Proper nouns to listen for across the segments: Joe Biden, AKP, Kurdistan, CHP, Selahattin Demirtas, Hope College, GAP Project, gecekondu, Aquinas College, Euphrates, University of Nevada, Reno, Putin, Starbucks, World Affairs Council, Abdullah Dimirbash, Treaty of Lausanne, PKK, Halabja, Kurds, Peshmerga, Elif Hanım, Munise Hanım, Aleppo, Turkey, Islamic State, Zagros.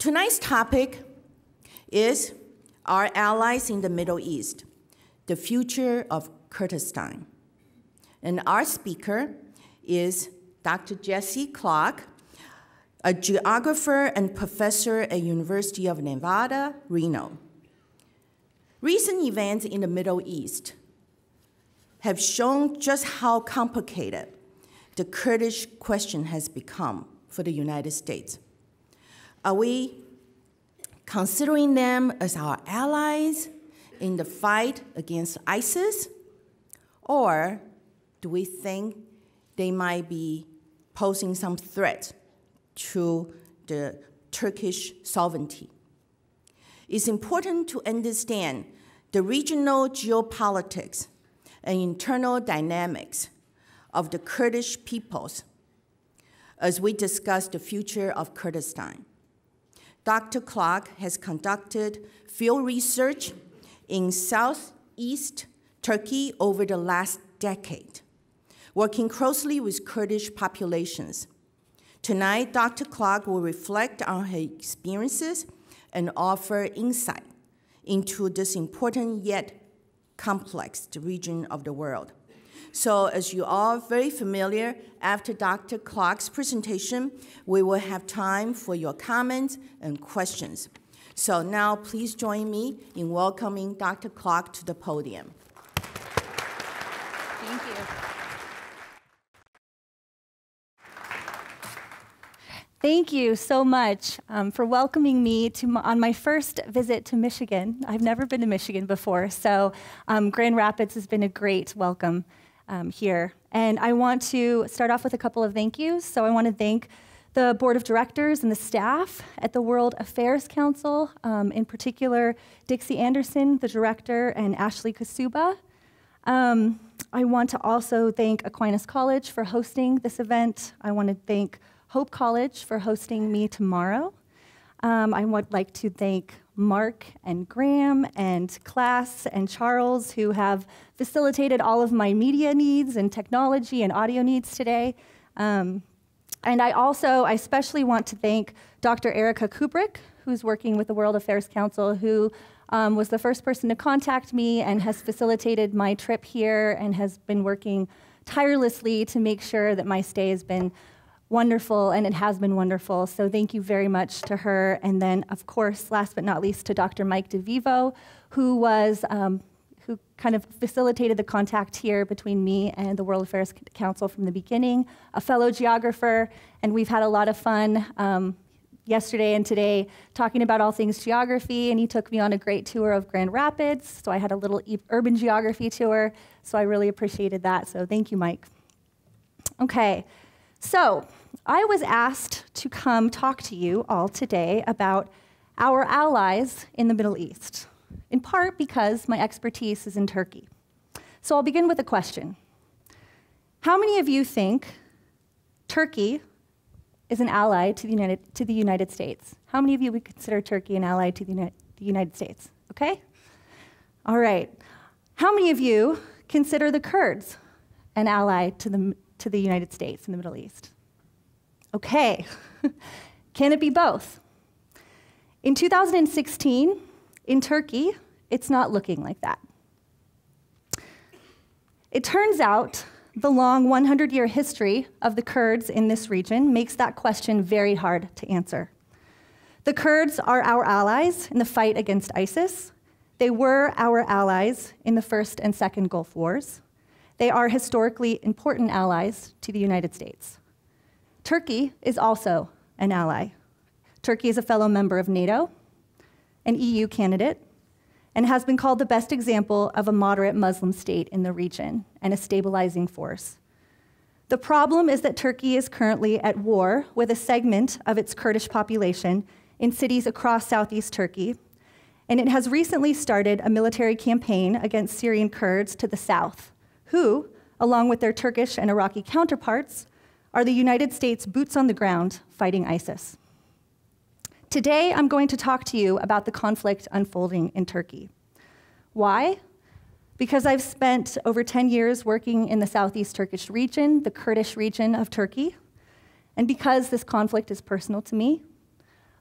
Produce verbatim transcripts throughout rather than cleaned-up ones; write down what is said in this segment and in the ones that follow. Tonight's topic is Our Allies in the Middle East, the Future of Kurdistan. And our speaker is Doctor Jessie Clark, a geographer and professor at University of Nevada, Reno. Recent events in the Middle East have shown just how complicated the Kurdish question has become for the United States. Are we considering them as our allies in the fight against ISIS? Or do we think they might be posing some threat to the Turkish sovereignty? It's important to understand the regional geopolitics and internal dynamics of the Kurdish peoples as we discuss the future of Kurdistan. Doctor Clark has conducted field research in southeast Turkey over the last decade, working closely with Kurdish populations. Tonight, Doctor Clark will reflect on her experiences and offer insight into this important yet complex region of the world. So as you all are very familiar, after Doctor Clark's presentation, we will have time for your comments and questions. So now please join me in welcoming Doctor Clark to the podium. Thank you. Thank you so much um, for welcoming me to my, on my first visit to Michigan. I've never been to Michigan before, so um, Grand Rapids has been a great welcome Um, here. And I want to start off with a couple of thank yous. So I want to thank the board of directors and the staff at the World Affairs Council, um, in particular, Dixie Anderson, the director, and Ashley Kasuba. Um, I want to also thank Aquinas College for hosting this event. I want to thank Hope College for hosting me tomorrow. Um, I would like to thank Mark and Graham and Class and Charles, who have facilitated all of my media needs and technology and audio needs today. Um, and I also, I especially want to thank Doctor Erica Kubrick, who's working with the World Affairs Council, who um, was the first person to contact me and has facilitated my trip here and has been working tirelessly to make sure that my stay has been wonderful, and it has been wonderful. So thank you very much to her. And then, of course, last but not least, to Doctor Mike DeVivo, who was, um, who kind of facilitated the contact here between me and the World Affairs Council from the beginning, a fellow geographer, and we've had a lot of fun um, yesterday and today talking about all things geography, and he took me on a great tour of Grand Rapids, so I had a little urban geography tour, so I really appreciated that, so thank you, Mike. Okay, so I was asked to come talk to you all today about our allies in the Middle East, in part because my expertise is in Turkey. So I'll begin with a question. How many of you think Turkey is an ally to the United, to the United States? How many of you would consider Turkey an ally to the United, the United States? Okay? All right. How many of you consider the Kurds an ally to the, to the United States in the Middle East? Okay, can it be both? In two thousand sixteen, in Turkey, it's not looking like that. It turns out the long hundred-year history of the Kurds in this region makes that question very hard to answer. The Kurds are our allies in the fight against ISIS. They were our allies in the First and Second Gulf Wars. They are historically important allies to the United States. Turkey is also an ally. Turkey is a fellow member of NATO, an E U candidate, and has been called the best example of a moderate Muslim state in the region and a stabilizing force. The problem is that Turkey is currently at war with a segment of its Kurdish population in cities across southeast Turkey, and it has recently started a military campaign against Syrian Kurds to the south, who, along with their Turkish and Iraqi counterparts, are the United States' boots on the ground fighting ISIS. Today, I'm going to talk to you about the conflict unfolding in Turkey. Why? Because I've spent over ten years working in the southeast Turkish region, the Kurdish region of Turkey, and because this conflict is personal to me,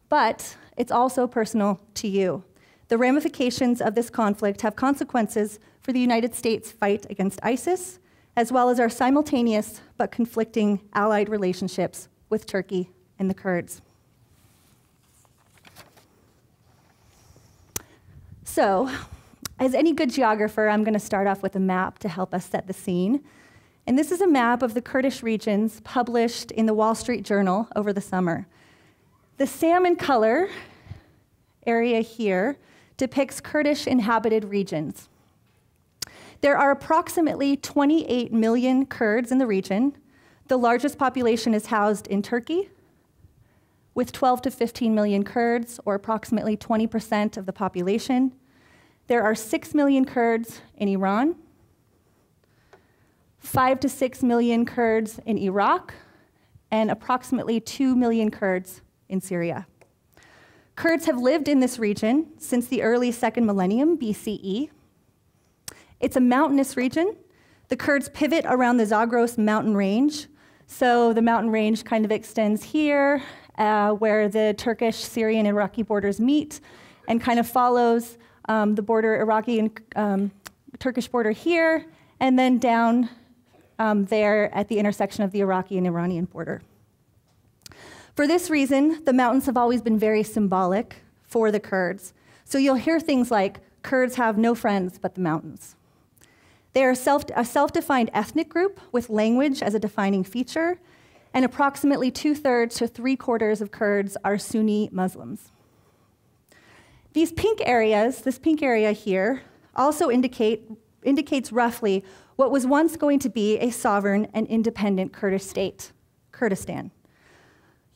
but it's also personal to you. The ramifications of this conflict have consequences for the United States' fight against ISIS, as well as our simultaneous but conflicting allied relationships with Turkey and the Kurds. So, as any good geographer, I'm going to start off with a map to help us set the scene. And this is a map of the Kurdish regions published in the Wall Street Journal over the summer. The salmon color area here depicts Kurdish inhabited regions. There are approximately twenty-eight million Kurds in the region. The largest population is housed in Turkey, with twelve to fifteen million Kurds, or approximately twenty percent of the population. There are six million Kurds in Iran, five to six million Kurds in Iraq, and approximately two million Kurds in Syria. Kurds have lived in this region since the early second millennium B C E. It's a mountainous region. The Kurds pivot around the Zagros mountain range. So the mountain range kind of extends here, uh, where the Turkish, Syrian, and Iraqi borders meet, and kind of follows um, the border, Iraqi and um, Turkish border here, and then down um, there at the intersection of the Iraqi and Iranian border. For this reason, the mountains have always been very symbolic for the Kurds. So you'll hear things like, Kurds have no friends but the mountains. They are self, a self-defined ethnic group with language as a defining feature, and approximately two-thirds to three-quarters of Kurds are Sunni Muslims. These pink areas, this pink area here, also indicate, indicates roughly what was once going to be a sovereign and independent Kurdish state, Kurdistan.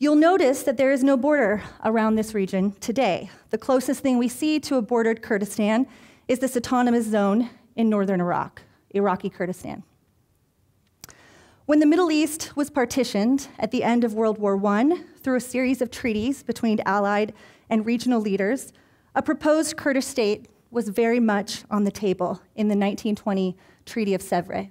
You'll notice that there is no border around this region today. The closest thing we see to a bordered Kurdistan is this autonomous zone in northern Iraq, Iraqi Kurdistan. When the Middle East was partitioned at the end of World War One through a series of treaties between allied and regional leaders, a proposed Kurdish state was very much on the table in the nineteen twenty Treaty of Sèvres.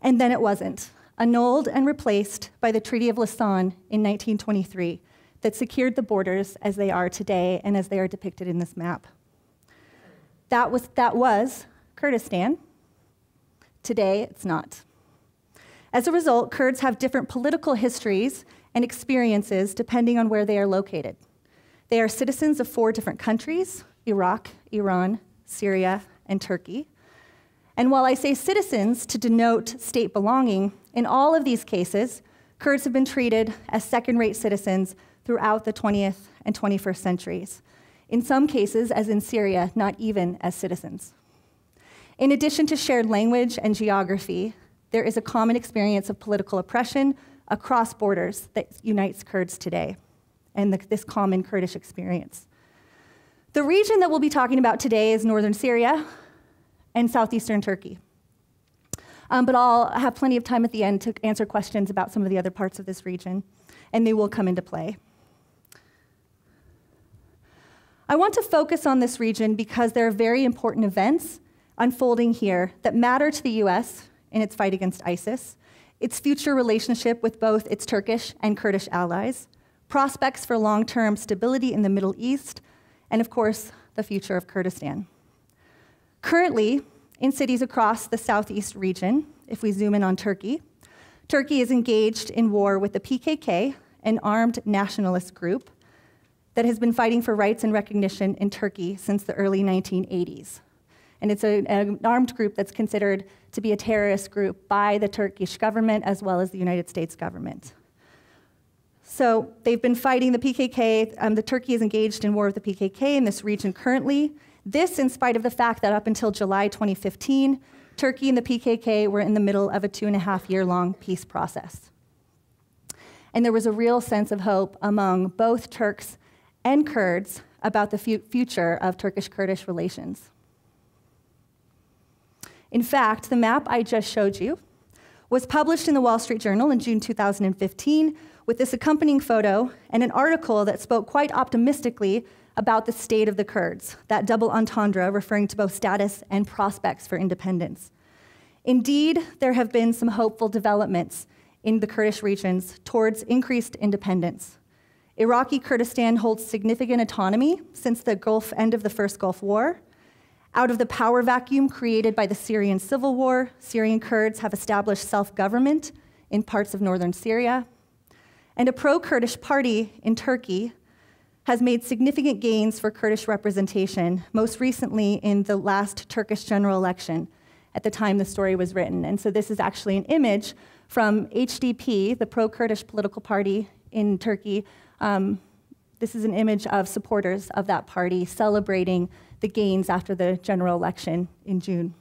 And then it wasn't. Annulled and replaced by the Treaty of Lausanne in nineteen twenty-three that secured the borders as they are today and as they are depicted in this map. That was, that was Kurdistan. Today, it's not. As a result, Kurds have different political histories and experiences depending on where they are located. They are citizens of four different countries: Iraq, Iran, Syria, and Turkey. And while I say citizens to denote state belonging, in all of these cases, Kurds have been treated as second-rate citizens throughout the twentieth and twenty-first centuries. In some cases, as in Syria, not even as citizens. In addition to shared language and geography, there is a common experience of political oppression across borders that unites Kurds today, and the, this common Kurdish experience. The region that we'll be talking about today is northern Syria and southeastern Turkey. Um, but I'll have plenty of time at the end to answer questions about some of the other parts of this region, and they will come into play. I want to focus on this region because there are very important events unfolding here that matter to the U S in its fight against ISIS, its future relationship with both its Turkish and Kurdish allies, prospects for long-term stability in the Middle East, and of course, the future of Kurdistan. Currently, in cities across the southeast region, if we zoom in on Turkey, Turkey is engaged in war with the P K K, an armed nationalist group that has been fighting for rights and recognition in Turkey since the early nineteen eighties. And it's a, an armed group that's considered to be a terrorist group by the Turkish government as well as the United States government. So they've been fighting the P K K, um, the Turkey is engaged in war with the P K K in this region currently. This in spite of the fact that up until July twenty fifteen, Turkey and the P K K were in the middle of a two and a half year long peace process. And there was a real sense of hope among both Turks and Kurds about the fu- future of Turkish-Kurdish relations. In fact, the map I just showed you was published in the Wall Street Journal in June two thousand fifteen with this accompanying photo and an article that spoke quite optimistically about the state of the Kurds, that double entendre referring to both status and prospects for independence. Indeed, there have been some hopeful developments in the Kurdish regions towards increased independence. Iraqi Kurdistan holds significant autonomy since the Gulf end of the first Gulf War. Out of the power vacuum created by the Syrian civil war, Syrian Kurds have established self-government in parts of northern Syria. And a pro-Kurdish party in Turkey has made significant gains for Kurdish representation, most recently in the last Turkish general election at the time the story was written. And so this is actually an image from H D P, the pro-Kurdish political party in Turkey. Um, this is an image of supporters of that party celebrating the gains after the general election in June.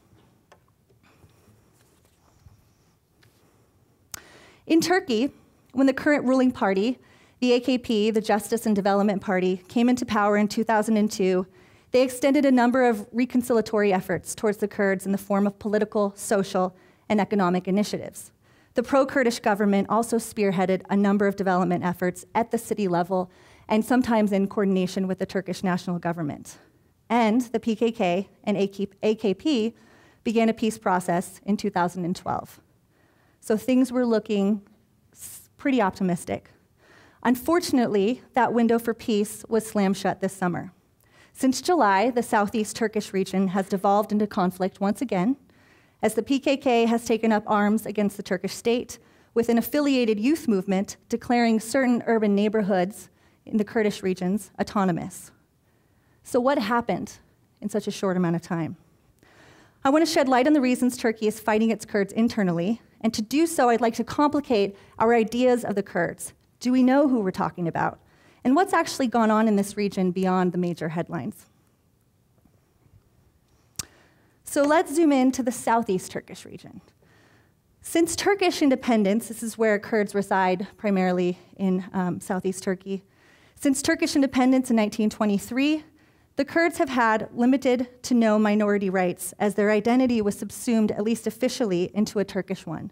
In Turkey, when the current ruling party, the A K P, the Justice and Development Party, came into power in two thousand two, they extended a number of reconciliatory efforts towards the Kurds in the form of political, social, and economic initiatives. The pro-Kurdish government also spearheaded a number of development efforts at the city level and sometimes in coordination with the Turkish national government. And the P K K and A K P began a peace process in two thousand twelve. So things were looking pretty optimistic. Unfortunately, that window for peace was slammed shut this summer. Since July, the southeast Turkish region has devolved into conflict once again, as the P K K has taken up arms against the Turkish state with an affiliated youth movement declaring certain urban neighborhoods in the Kurdish regions autonomous. So what happened in such a short amount of time? I want to shed light on the reasons Turkey is fighting its Kurds internally, and to do so, I'd like to complicate our ideas of the Kurds. Do we know who we're talking about? And what's actually gone on in this region beyond the major headlines? So let's zoom in to the southeast Turkish region. Since Turkish independence, this is where Kurds reside primarily in um, southeast Turkey. Since Turkish independence in nineteen twenty-three, the Kurds have had limited to no minority rights, as their identity was subsumed, at least officially, into a Turkish one.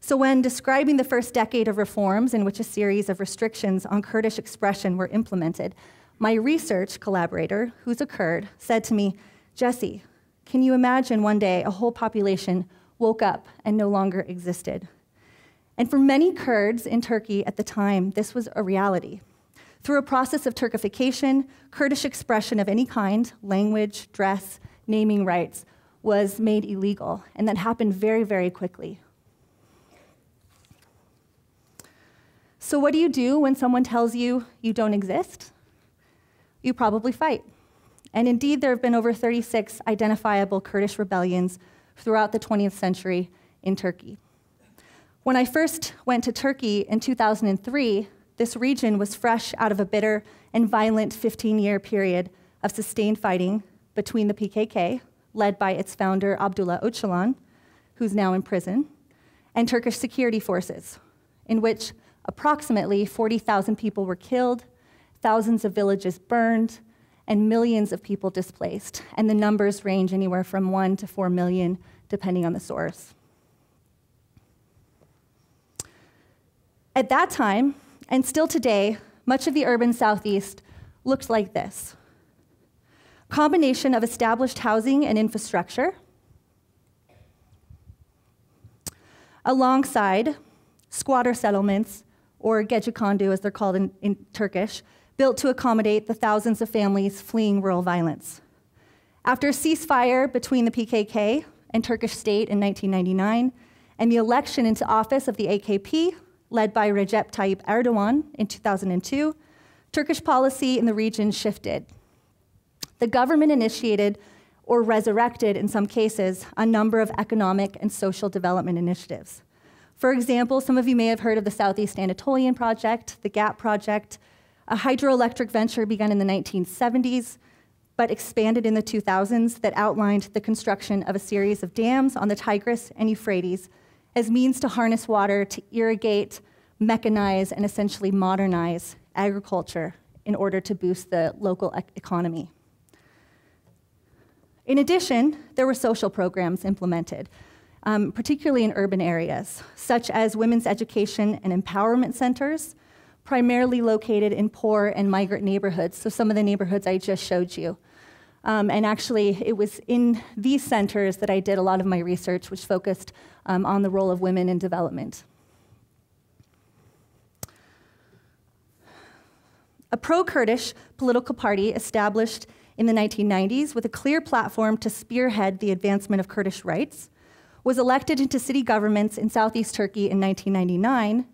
So when describing the first decade of reforms in which a series of restrictions on Kurdish expression were implemented, my research collaborator, who's a Kurd, said to me, "Jessie, can you imagine one day a whole population woke up and no longer existed?" And for many Kurds in Turkey at the time, this was a reality. Through a process of Turkification, Kurdish expression of any kind, language, dress, naming rights, was made illegal, and that happened very, very quickly. So what do you do when someone tells you you don't exist? You probably fight. And indeed, there have been over thirty-six identifiable Kurdish rebellions throughout the twentieth century in Turkey. When I first went to Turkey in two thousand three, this region was fresh out of a bitter and violent fifteen-year period of sustained fighting between the P K K, led by its founder Abdullah Öcalan, who's now in prison, and Turkish security forces, in which approximately forty thousand people were killed, thousands of villages burned, and millions of people displaced. And the numbers range anywhere from one to four million, depending on the source. At that time, and still today, much of the urban southeast looked like this. Combination of established housing and infrastructure, alongside squatter settlements, or gecekondu as they're called in, in Turkish, built to accommodate the thousands of families fleeing rural violence. After a ceasefire between the P K K and Turkish state in nineteen ninety-nine, and the election into office of the A K P, led by Recep Tayyip Erdogan in two thousand two, Turkish policy in the region shifted. The government initiated, or resurrected in some cases, a number of economic and social development initiatives. For example, some of you may have heard of the Southeast Anatolian Project, the GAP Project, a hydroelectric venture begun in the nineteen seventies, but expanded in the two thousands that outlined the construction of a series of dams on the Tigris and Euphrates as means to harness water to irrigate, mechanize, and essentially modernize agriculture in order to boost the local e- economy. In addition, there were social programs implemented, um, particularly in urban areas, such as women's education and empowerment centers, primarily located in poor and migrant neighborhoods, so some of the neighborhoods I just showed you. Um, and actually, it was in these centers that I did a lot of my research, which focused um, on the role of women in development. a pro-Kurdish political party established in the nineteen nineties with a clear platform to spearhead the advancement of Kurdish rights, was elected into city governments in southeast Turkey in nineteen ninety-nine,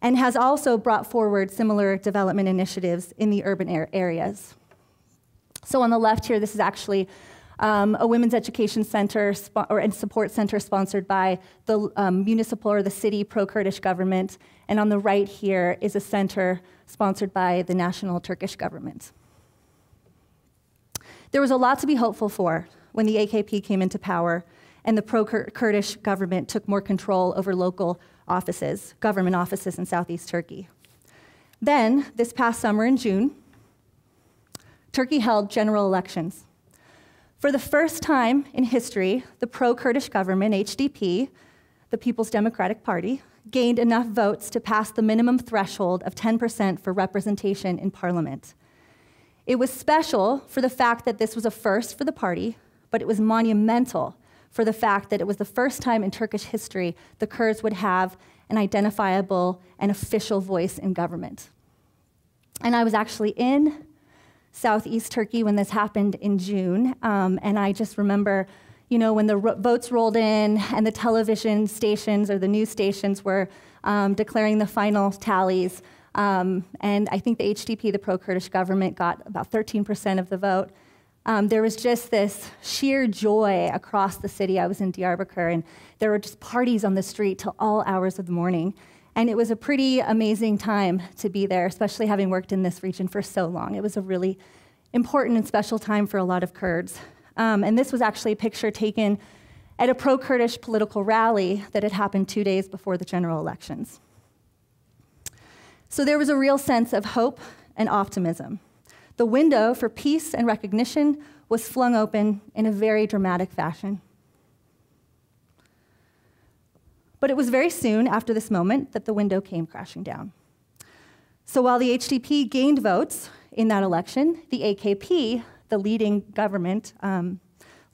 and has also brought forward similar development initiatives in the urban er areas. So on the left here, this is actually um, a women's education center or, and support center sponsored by the um, municipal or the city pro-Kurdish government. And on the right here is a center sponsored by the national Turkish government. There was a lot to be hopeful for when the A K P came into power and the pro-Kurdish government took more control over local offices, government offices in southeast Turkey. Then, this past summer in June, Turkey held general elections. For the first time in history, the pro-Kurdish government, H D P, the People's Democratic Party, gained enough votes to pass the minimum threshold of ten percent for representation in parliament. It was special for the fact that this was a first for the party, but it was monumental for the fact that it was the first time in Turkish history the Kurds would have an identifiable and official voice in government. And I was actually in southeast Turkey when this happened in June, um, and I just remember, you know, when the ro votes rolled in and the television stations or the news stations were um, declaring the final tallies, um, and I think the H D P, the pro-Kurdish government, got about thirteen percent of the vote. Um, there was just this sheer joy across the city. I was in Diyarbakir, and there were just parties on the street till all hours of the morning. And it was a pretty amazing time to be there, especially having worked in this region for so long. It was a really important and special time for a lot of Kurds. Um, and this was actually a picture taken at a pro-Kurdish political rally that had happened two days before the general elections. So there was a real sense of hope and optimism. The window for peace and recognition was flung open in a very dramatic fashion. But it was very soon after this moment that the window came crashing down. So while the H D P gained votes in that election, the A K P, the leading government, um,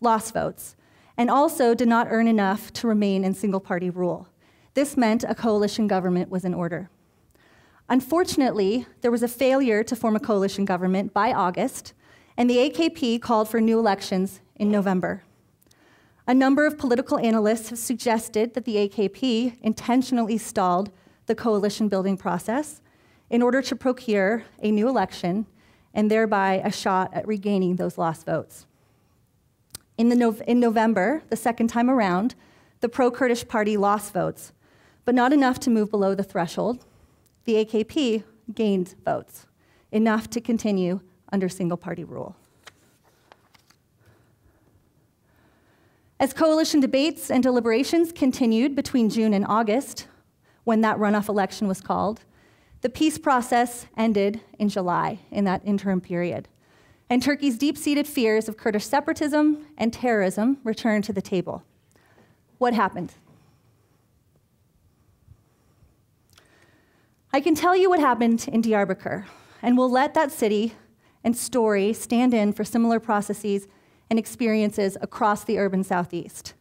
lost votes, and also did not earn enough to remain in single-party rule. This meant a coalition government was in order. Unfortunately, there was a failure to form a coalition government by August, and the A K P called for new elections in November. A number of political analysts have suggested that the A K P intentionally stalled the coalition building process in order to procure a new election and thereby a shot at regaining those lost votes. In, the no in November, the second time around, the pro-Kurdish party lost votes, but not enough to move below the threshold. The A K P gained votes, enough to continue under single-party rule. As coalition debates and deliberations continued between June and August, when that runoff election was called, the peace process ended in July, in that interim period. And Turkey's deep-seated fears of Kurdish separatism and terrorism returned to the table. What happened? I can tell you what happened in Diyarbakir, and we'll let that city and story stand in for similar processes and experiences across the urban southeast.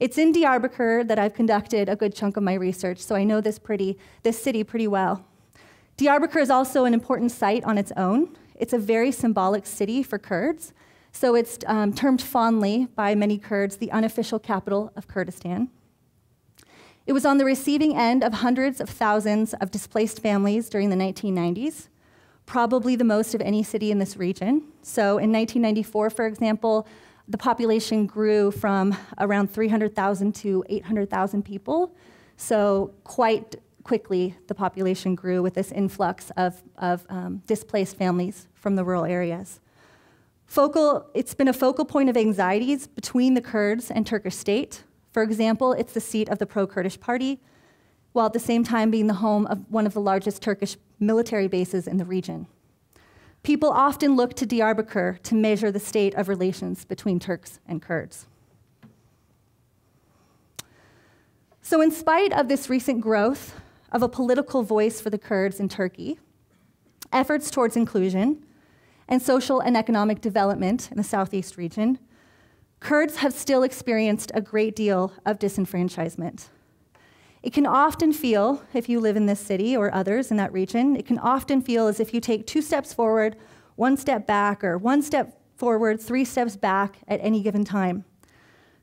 It's in Diyarbakir that I've conducted a good chunk of my research, so I know this, pretty, this city pretty well. Diyarbakir is also an important site on its own. It's a very symbolic city for Kurds, so it's um, termed fondly by many Kurds the unofficial capital of Kurdistan. It was on the receiving end of hundreds of thousands of displaced families during the nineteen nineties, probably the most of any city in this region. So in nineteen ninety-four, for example, the population grew from around three hundred thousand to eight hundred thousand people. So quite quickly, the population grew with this influx of, of um, displaced families from the rural areas. Focal, it's been a focal point of anxieties between the Kurds and Turkish state. For example, it's the seat of the pro-Kurdish party, while at the same time being the home of one of the largest Turkish military bases in the region. People often look to Diyarbakir to measure the state of relations between Turks and Kurds. So in spite of this recent growth of a political voice for the Kurds in Turkey, efforts towards inclusion and social and economic development in the southeast region, Kurds have still experienced a great deal of disenfranchisement. It can often feel, if you live in this city or others in that region, it can often feel as if you take two steps forward, one step back, or one step forward, three steps back at any given time.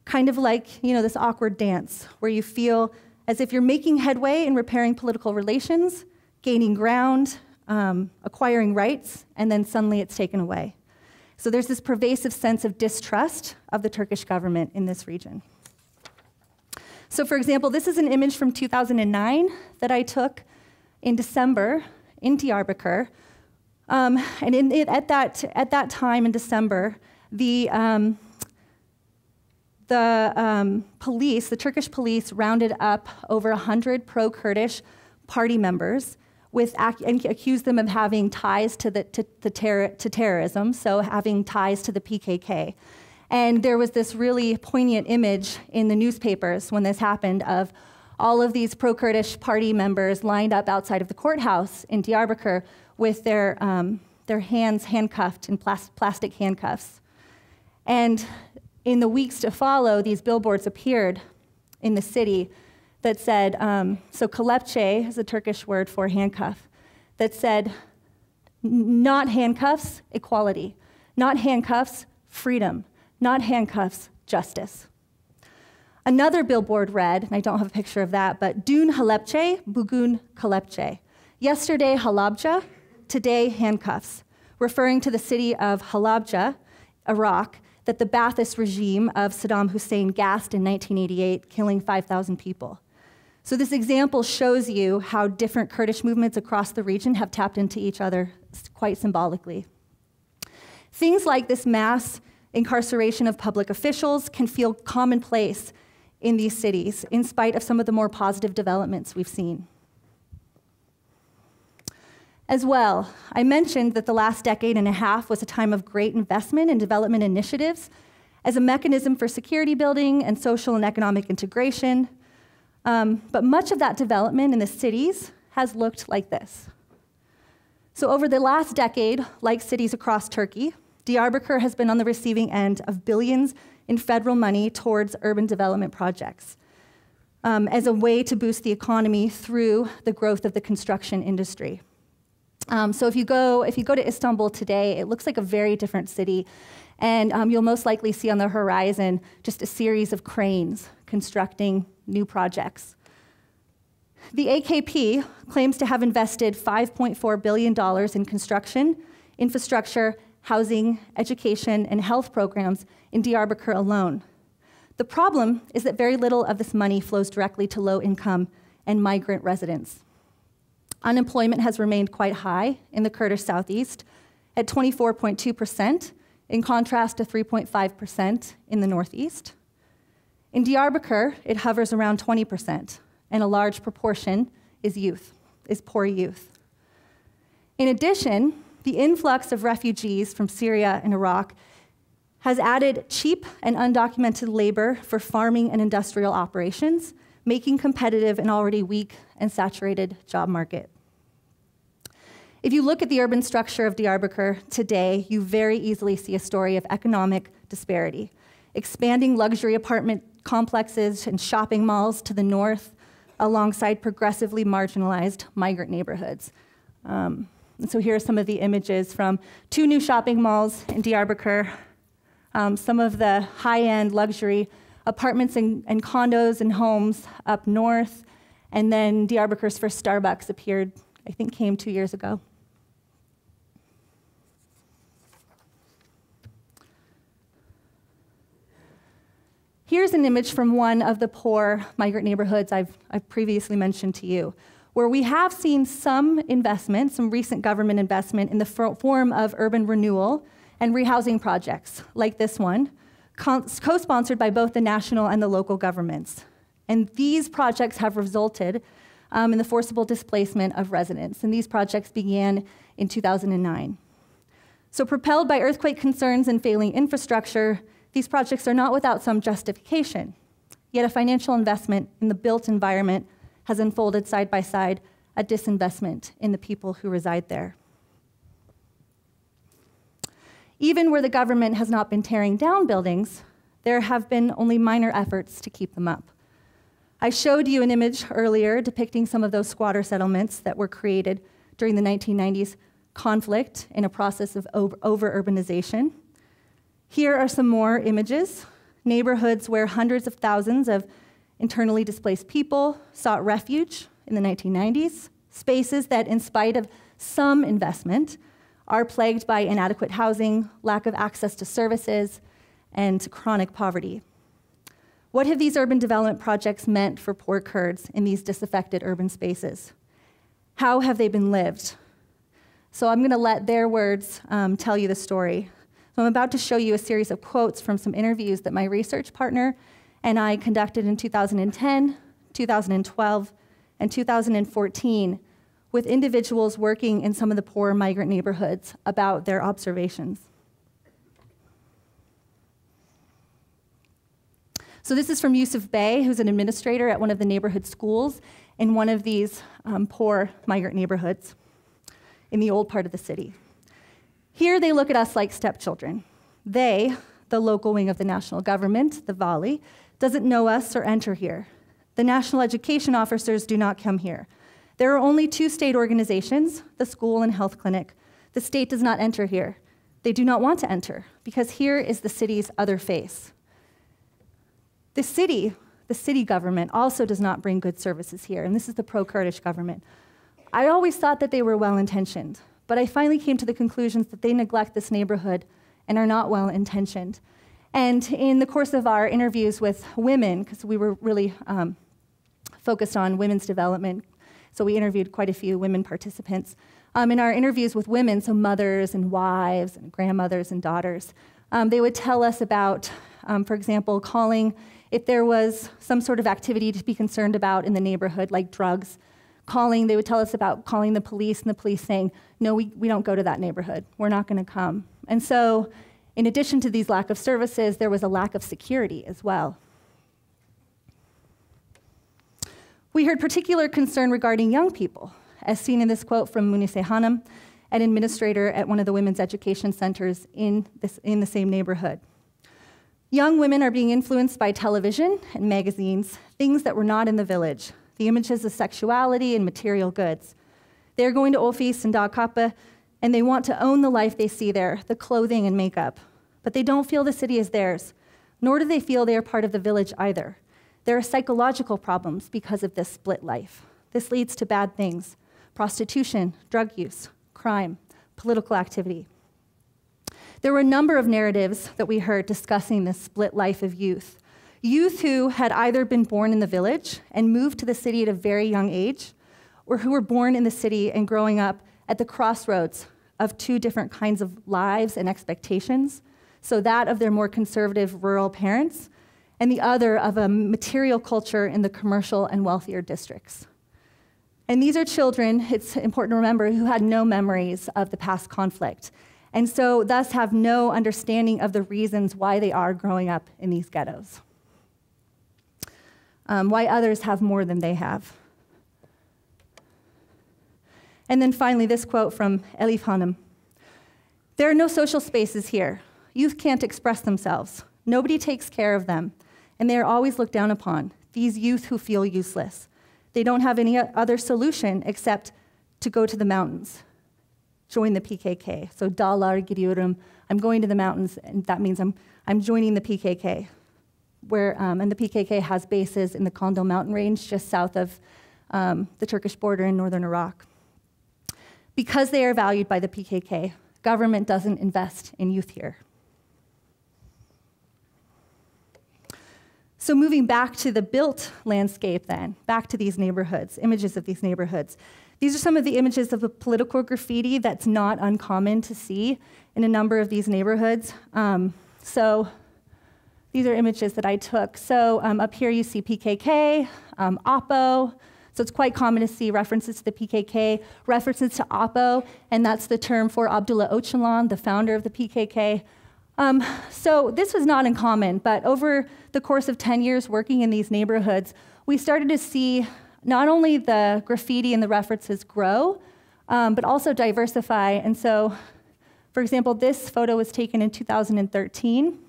Kind of like, you know, this awkward dance where you feel as if you're making headway in repairing political relations, gaining ground, um, acquiring rights, and then suddenly it's taken away. So there's this pervasive sense of distrust of the Turkish government in this region. So for example, this is an image from two thousand nine that I took in December in Diyarbakir. Um, and in it, at, that, at that time in December, the, um, the um, police, the Turkish police, rounded up over one hundred pro-Kurdish party members with, and accused them of having ties to, the, to, the terror, to terrorism, so having ties to the P K K. And there was this really poignant image in the newspapers when this happened of all of these pro-Kurdish party members lined up outside of the courthouse in Diyarbakir with their, um, their hands handcuffed in plas plastic handcuffs. And in the weeks to follow, these billboards appeared in the city that said, um, so kelepçe is a Turkish word for handcuff, that said, not handcuffs, equality. Not handcuffs, freedom. Not handcuffs, justice. Another billboard read, and I don't have a picture of that, but dün Halabja, bugün kelepçe. Yesterday, Halabja, today, handcuffs, referring to the city of Halabja, Iraq, that the Ba'athist regime of Saddam Hussein gassed in nineteen eighty-eight, killing five thousand people. So this example shows you how different Kurdish movements across the region have tapped into each other quite symbolically. Things like this mass incarceration of public officials can feel commonplace in these cities, in spite of some of the more positive developments we've seen. As well, I mentioned that the last decade and a half was a time of great investment in development initiatives as a mechanism for security building and social and economic integration. Um, but much of that development in the cities has looked like this. So over the last decade, like cities across Turkey, Diyarbakir has been on the receiving end of billions in federal money towards urban development projects um, as a way to boost the economy through the growth of the construction industry. Um, so if you, go, if you go to Istanbul today, it looks like a very different city. And um, you'll most likely see on the horizon just a series of cranes constructing new projects. The A K P claims to have invested five point four billion dollars in construction, infrastructure, housing, education, and health programs in Diyarbakir alone. The problem is that very little of this money flows directly to low-income and migrant residents. Unemployment has remained quite high in the Kurdish southeast at twenty-four point two percent, in contrast to three point five percent in the northeast. In Diyarbakir, it hovers around twenty percent, and a large proportion is youth, is poor youth. In addition, the influx of refugees from Syria and Iraq has added cheap and undocumented labor for farming and industrial operations, making competitive an already weak and saturated job market. If you look at the urban structure of Diyarbakir today, you very easily see a story of economic disparity. Expanding luxury apartment complexes and shopping malls to the north alongside progressively marginalized migrant neighborhoods. Um, And so here are some of the images from two new shopping malls in Diyarbakir, um, some of the high-end luxury apartments and, and condos and homes up north, and then Diyarbakir's first Starbucks appeared, I think came two years ago. Here's an image from one of the poor migrant neighborhoods I've, I've previously mentioned to you, where we have seen some investment, some recent government investment in the form of urban renewal and rehousing projects like this one, co-sponsored by both the national and the local governments. And these projects have resulted um, in the forcible displacement of residents. And these projects began in two thousand nine. So propelled by earthquake concerns and failing infrastructure, these projects are not without some justification. Yet a financial investment in the built environment has unfolded side by side a disinvestment in the people who reside there. Even where the government has not been tearing down buildings, there have been only minor efforts to keep them up. I showed you an image earlier depicting some of those squatter settlements that were created during the nineteen nineties conflict in a process of over-urbanization. Here are some more images, neighborhoods where hundreds of thousands of internally displaced people sought refuge in the nineteen nineties, spaces that, in spite of some investment, are plagued by inadequate housing, lack of access to services, and chronic poverty. What have these urban development projects meant for poor Kurds in these disaffected urban spaces? How have they been lived? So I'm going to let their words um, tell you the story. So I'm about to show you a series of quotes from some interviews that my research partner and I conducted in two thousand ten, two thousand twelve, and two thousand fourteen with individuals working in some of the poor migrant neighborhoods about their observations. So this is from Yusuf Bey, who's an administrator at one of the neighborhood schools in one of these um, poor migrant neighborhoods in the old part of the city. Here they look at us like stepchildren. They, the local wing of the national government, the Vali, doesn't know us or enter here. The national education officers do not come here. There are only two state organizations, the school and health clinic. The state does not enter here. They do not want to enter, because here is the city's other face. The city, the city government, also does not bring good services here, and this is the pro-Kurdish government. I always thought that they were well-intentioned, but I finally came to the conclusions that they neglect this neighborhood and are not well-intentioned. And in the course of our interviews with women, because we were really um, focused on women's development, so we interviewed quite a few women participants. Um, in our interviews with women, so mothers and wives and grandmothers and daughters, um, they would tell us about, um, for example, calling if there was some sort of activity to be concerned about in the neighborhood, like drugs. Calling, they would tell us about calling the police and the police saying, no, we, we don't go to that neighborhood. We're not going to come. And so, in addition to these lack of services, there was a lack of security as well. We heard particular concern regarding young people, as seen in this quote from Munise Hanım, an administrator at one of the women's education centers in, this, in the same neighborhood. Young women are being influenced by television and magazines, things that were not in the village, the images of sexuality and material goods. They're going to Ofis and Dağ Kapı, and they want to own the life they see there, the clothing and makeup. But they don't feel the city is theirs, nor do they feel they are part of the village either. There are psychological problems because of this split life. This leads to bad things: prostitution, drug use, crime, political activity. There were a number of narratives that we heard discussing this split life of youth. Youth who had either been born in the village and moved to the city at a very young age, or who were born in the city and growing up at the crossroads of two different kinds of lives and expectations, so that of their more conservative rural parents, and the other of a material culture in the commercial and wealthier districts. And these are children, it's important to remember, who had no memories of the past conflict, and so thus have no understanding of the reasons why they are growing up in these ghettos, um, why others have more than they have. And then finally, this quote from Elif Hanım. There are no social spaces here. Youth can't express themselves. Nobody takes care of them, and they are always looked down upon, these youth who feel useless. They don't have any other solution except to go to the mountains, join the P K K. So dağlara gidiyorum, I'm going to the mountains, and that means I'm, I'm joining the P K K. Where, um, and the P K K has bases in the Kandil mountain range just south of um, the Turkish border in northern Iraq. Because they are valued by the P K K, government doesn't invest in youth here. So moving back to the built landscape then, back to these neighborhoods, images of these neighborhoods. These are some of the images of a political graffiti that's not uncommon to see in a number of these neighborhoods. Um, so these are images that I took. So um, up here you see P K K, um, A P O. So it's quite common to see references to the P K K, references to A P O, and that's the term for Abdullah Öcalan, the founder of the P K K. Um, so this was not uncommon, but over the course of ten years working in these neighborhoods, we started to see not only the graffiti and the references grow, um, but also diversify. And so, for example, this photo was taken in two thousand thirteen.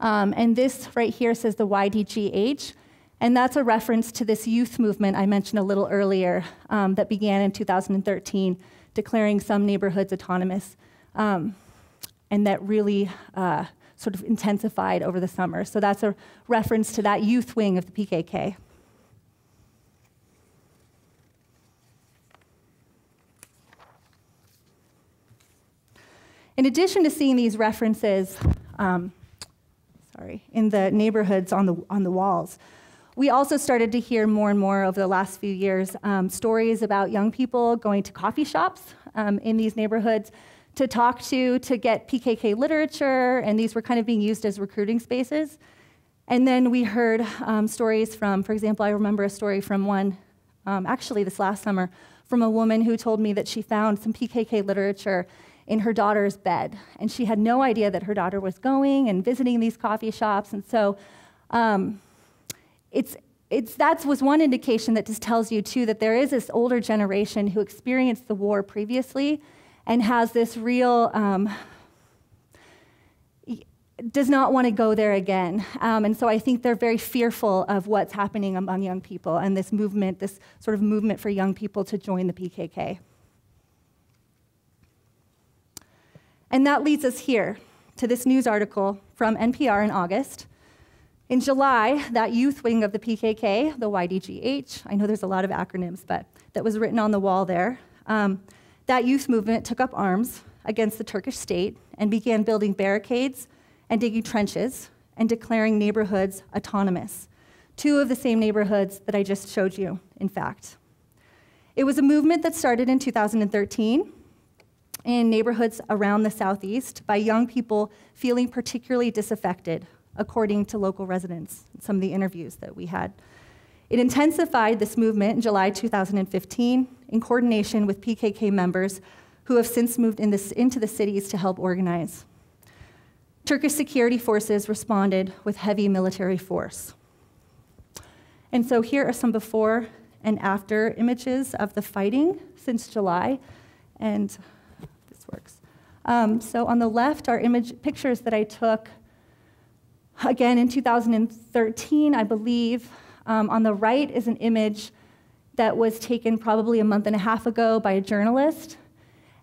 Um, and this right here says the Y D G H. And that's a reference to this youth movement I mentioned a little earlier um, that began in two thousand thirteen, declaring some neighborhoods autonomous, um, and that really uh, sort of intensified over the summer. So that's a reference to that youth wing of the P K K. In addition to seeing these references, um, sorry, in the neighborhoods on the, on the walls, we also started to hear more and more over the last few years um, stories about young people going to coffee shops um, in these neighborhoods to talk to, to get P K K literature, and these were kind of being used as recruiting spaces. And then we heard um, stories from, for example, I remember a story from one, um, actually this last summer, from a woman who told me that she found some P K K literature in her daughter's bed, and she had no idea that her daughter was going and visiting these coffee shops. And so um, it's, it's, that was one indication that just tells you too that there is this older generation who experienced the war previously and has this real, um, does not want to go there again. Um, and so I think they're very fearful of what's happening among young people and this movement, this sort of movement for young people to join the P K K. And that leads us here to this news article from N P R in August. In July, that youth wing of the P K K, the Y D G H, I know there's a lot of acronyms, but that was written on the wall there, um, that youth movement took up arms against the Turkish state and began building barricades and digging trenches and declaring neighborhoods autonomous. Two of the same neighborhoods that I just showed you, in fact. It was a movement that started in two thousand thirteen in neighborhoods around the southeast by young people feeling particularly disaffected, according to local residents, some of the interviews that we had. It intensified this movement in July two thousand fifteen in coordination with P K K members who have since moved in this, into the cities to help organize. Turkish security forces responded with heavy military force. And so here are some before and after images of the fighting since July. And works. Um, so on the left are image pictures that I took again in two thousand thirteen, I believe. Um, on the right is an image that was taken probably a month and a half ago by a journalist,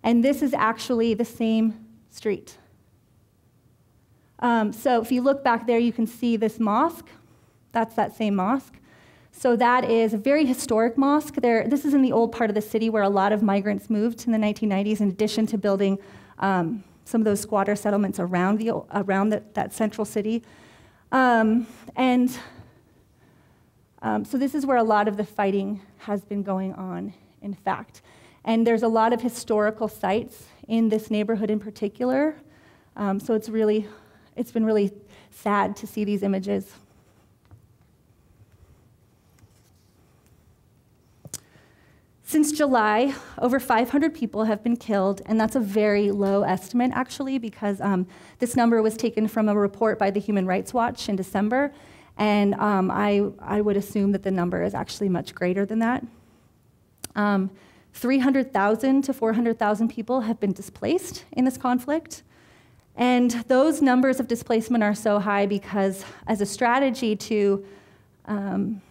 and this is actually the same street. Um, so if you look back there, you can see this mosque. That's that same mosque. So that is a very historic mosque. There, this is in the old part of the city where a lot of migrants moved in the nineteen nineties, in addition to building um, some of those squatter settlements around, the, around the, that central city. Um, and um, so this is where a lot of the fighting has been going on, in fact. And there's a lot of historical sites in this neighborhood in particular. Um, so it's, really, it's been really sad to see these images. Since July, over five hundred people have been killed, and that's a very low estimate, actually, because um, this number was taken from a report by the Human Rights Watch in December, and um, I, I would assume that the number is actually much greater than that. Um, three hundred thousand to four hundred thousand people have been displaced in this conflict, and those numbers of displacement are so high because as a strategy to um,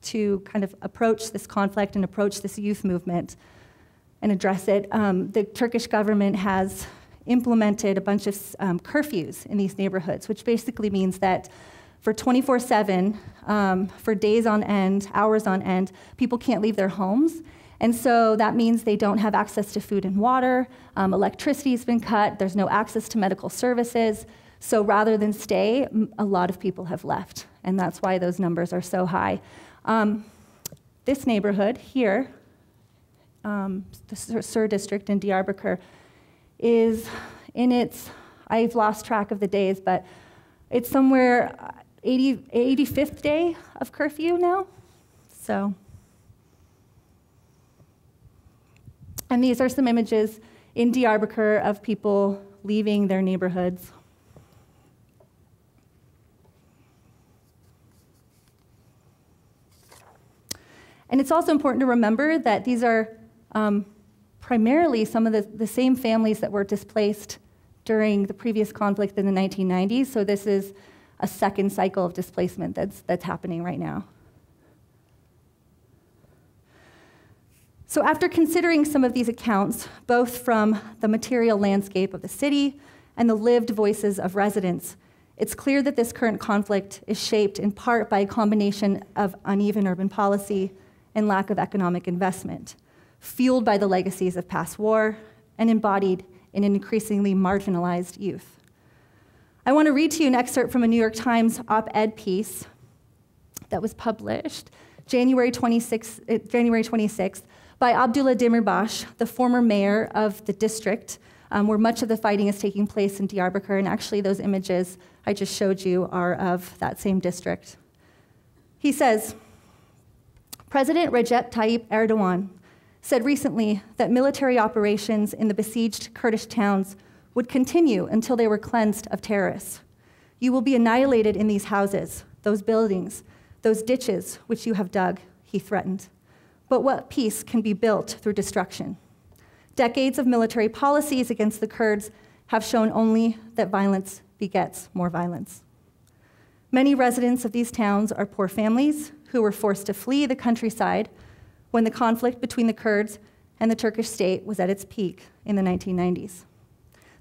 to kind of approach this conflict and approach this youth movement and address it, um, the Turkish government has implemented a bunch of um, curfews in these neighborhoods, which basically means that for twenty-four seven, um, for days on end, hours on end, people can't leave their homes. And so that means they don't have access to food and water, um, electricity's been cut, there's no access to medical services. So rather than stay, a lot of people have left, and that's why those numbers are so high. Um, this neighborhood here, um, the Sur district in Diyarbakir, is in its, I've lost track of the days, but it's somewhere eighty, eighty-fifth day of curfew now. So, and these are some images in Diyarbakir of people leaving their neighborhoods. And it's also important to remember that these are um, primarily some of the, the same families that were displaced during the previous conflict in the nineteen nineties. So this is a second cycle of displacement that's, that's happening right now. So after considering some of these accounts, both from the material landscape of the city and the lived voices of residents, it's clear that this current conflict is shaped in part by a combination of uneven urban policy and lack of economic investment, fueled by the legacies of past war and embodied in an increasingly marginalized youth. I want to read to you an excerpt from a New York Times op-ed piece that was published January twenty-sixth by Abdullah Dimirbash, the former mayor of the district Um, where much of the fighting is taking place in Diyarbakir, and actually those images I just showed you are of that same district. He says, President Recep Tayyip Erdogan said recently that military operations in the besieged Kurdish towns would continue until they were cleansed of terrorists. You will be annihilated in these houses, those buildings, those ditches which you have dug, he threatened. But what peace can be built through destruction? Decades of military policies against the Kurds have shown only that violence begets more violence. Many residents of these towns are poor families who were forced to flee the countryside when the conflict between the Kurds and the Turkish state was at its peak in the nineteen nineties.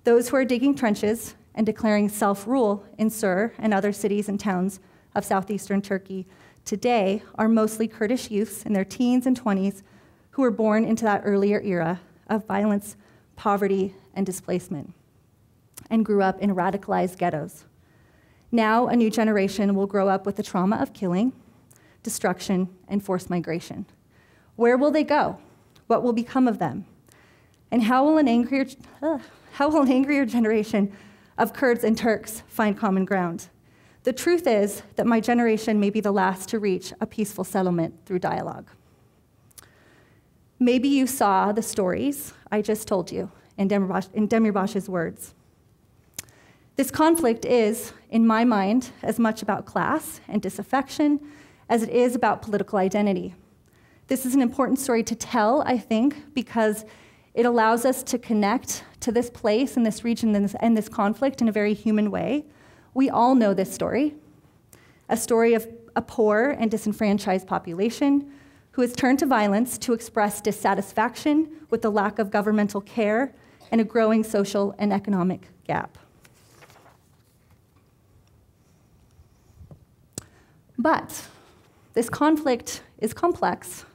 Those who are digging trenches and declaring self-rule in Sur and other cities and towns of southeastern Turkey today are mostly Kurdish youths in their teens and twenties who were born into that earlier era of violence, poverty, and displacement, and grew up in radicalized ghettos. Now, a new generation will grow up with the trauma of killing, destruction, and forced migration. Where will they go? What will become of them? And how will an angrier, uh, how will an angrier generation of Kurds and Turks find common ground? The truth is that my generation may be the last to reach a peaceful settlement through dialogue. Maybe you saw the stories I just told you in Demirbash's in Demirbash's words. This conflict is, in my mind, as much about class and disaffection as it is about political identity. This is an important story to tell, I think, because it allows us to connect to this place and this region and this, and this conflict in a very human way. We all know this story, a story of a poor and disenfranchised population who has turned to violence to express dissatisfaction with the lack of governmental care and a growing social and economic gap. But this conflict is complex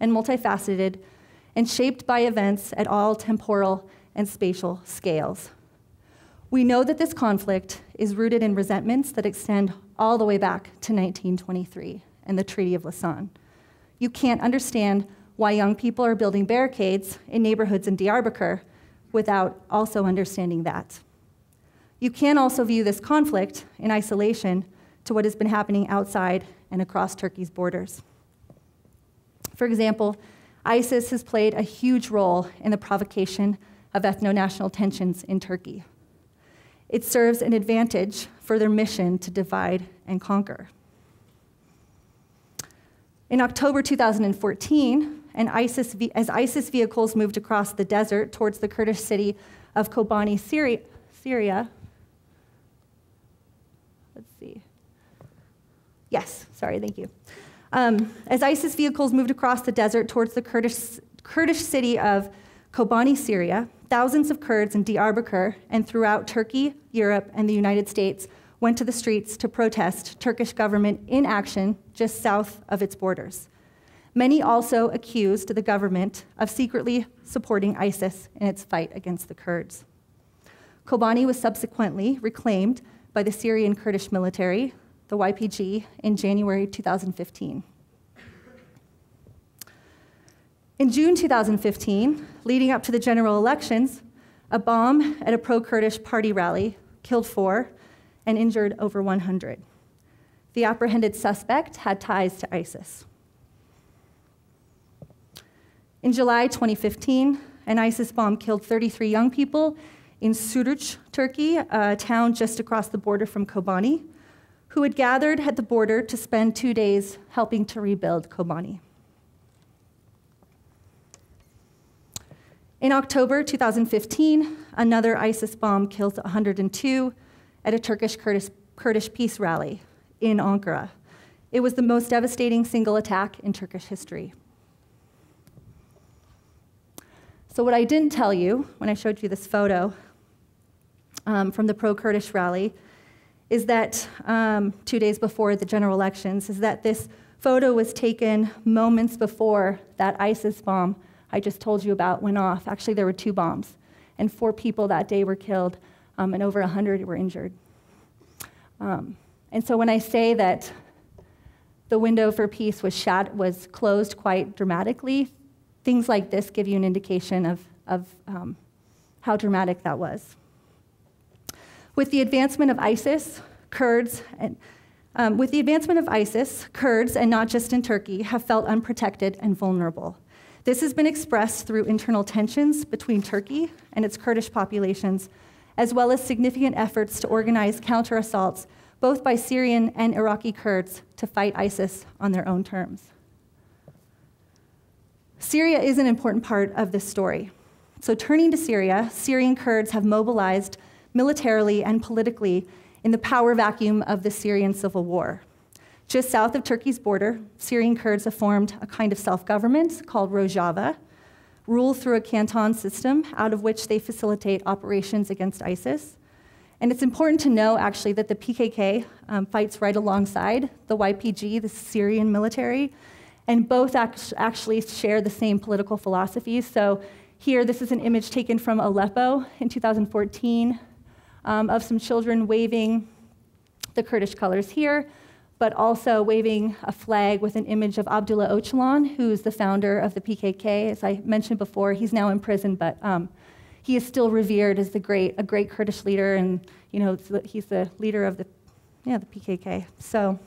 and multifaceted and shaped by events at all temporal and spatial scales. We know that this conflict is rooted in resentments that extend all the way back to nineteen twenty-three and the Treaty of Lausanne. You can't understand why young people are building barricades in neighborhoods in Diyarbakir without also understanding that. You can also view this conflict in isolation to what has been happening outside and across Turkey's borders. For example, ISIS has played a huge role in the provocation of ethno-national tensions in Turkey. It serves an advantage for their mission to divide and conquer. In October two thousand fourteen, and ISIS, as ISIS vehicles moved across the desert towards the Kurdish city of Kobani, Syria, Syria, let's see, yes, sorry, thank you. Um, as ISIS vehicles moved across the desert towards the Kurdish, Kurdish city of Kobani, Syria, thousands of Kurds in Diyarbakir and throughout Turkey, Europe, and the United States went to the streets to protest Turkish government inaction just south of its borders. Many also accused the government of secretly supporting ISIS in its fight against the Kurds. Kobani was subsequently reclaimed by the Syrian Kurdish military, the Y P G, in January two thousand fifteen. In June two thousand fifteen, leading up to the general elections, a bomb at a pro-Kurdish party rally killed four and injured over one hundred. The apprehended suspect had ties to ISIS. In July twenty fifteen, an ISIS bomb killed thirty-three young people in Suruç, Turkey, a town just across the border from Kobani, who had gathered at the border to spend two days helping to rebuild Kobani. In October two thousand fifteen, another ISIS bomb killed one hundred two at a Turkish Kurdish, Kurdish peace rally in Ankara. It was the most devastating single attack in Turkish history. So what I didn't tell you when I showed you this photo um, from the pro-Kurdish rally is that um, two days before the general elections, is that this photo was taken moments before that ISIS bomb I just told you about went off. Actually, there were two bombs, and four people that day were killed, um, and over one hundred were injured. Um, and so when I say that the window for peace was, shat was closed quite dramatically, things like this give you an indication of, of um, how dramatic that was. With the advancement of ISIS, Kurds, and, um, with the advancement of ISIS, Kurds, and not just in Turkey, have felt unprotected and vulnerable. This has been expressed through internal tensions between Turkey and its Kurdish populations, as well as significant efforts to organize counter-assaults, both by Syrian and Iraqi Kurds, to fight ISIS on their own terms. Syria is an important part of this story. So turning to Syria, Syrian Kurds have mobilized militarily and politically in the power vacuum of the Syrian civil war. Just south of Turkey's border, Syrian Kurds have formed a kind of self-government called Rojava, ruled through a canton system out of which they facilitate operations against ISIS. And it's important to know, actually, that the P K K um, fights right alongside the Y P G, the Syrian military, and both act actually share the same political philosophies. So here, this is an image taken from Aleppo in two thousand fourteen um, of some children waving the Kurdish colors here, but also waving a flag with an image of Abdullah Öcalan, who is the founder of the P K K. As I mentioned before, he's now in prison, but um, he is still revered as the great, a great Kurdish leader, and you know, he's the leader of the, yeah, the P K K. So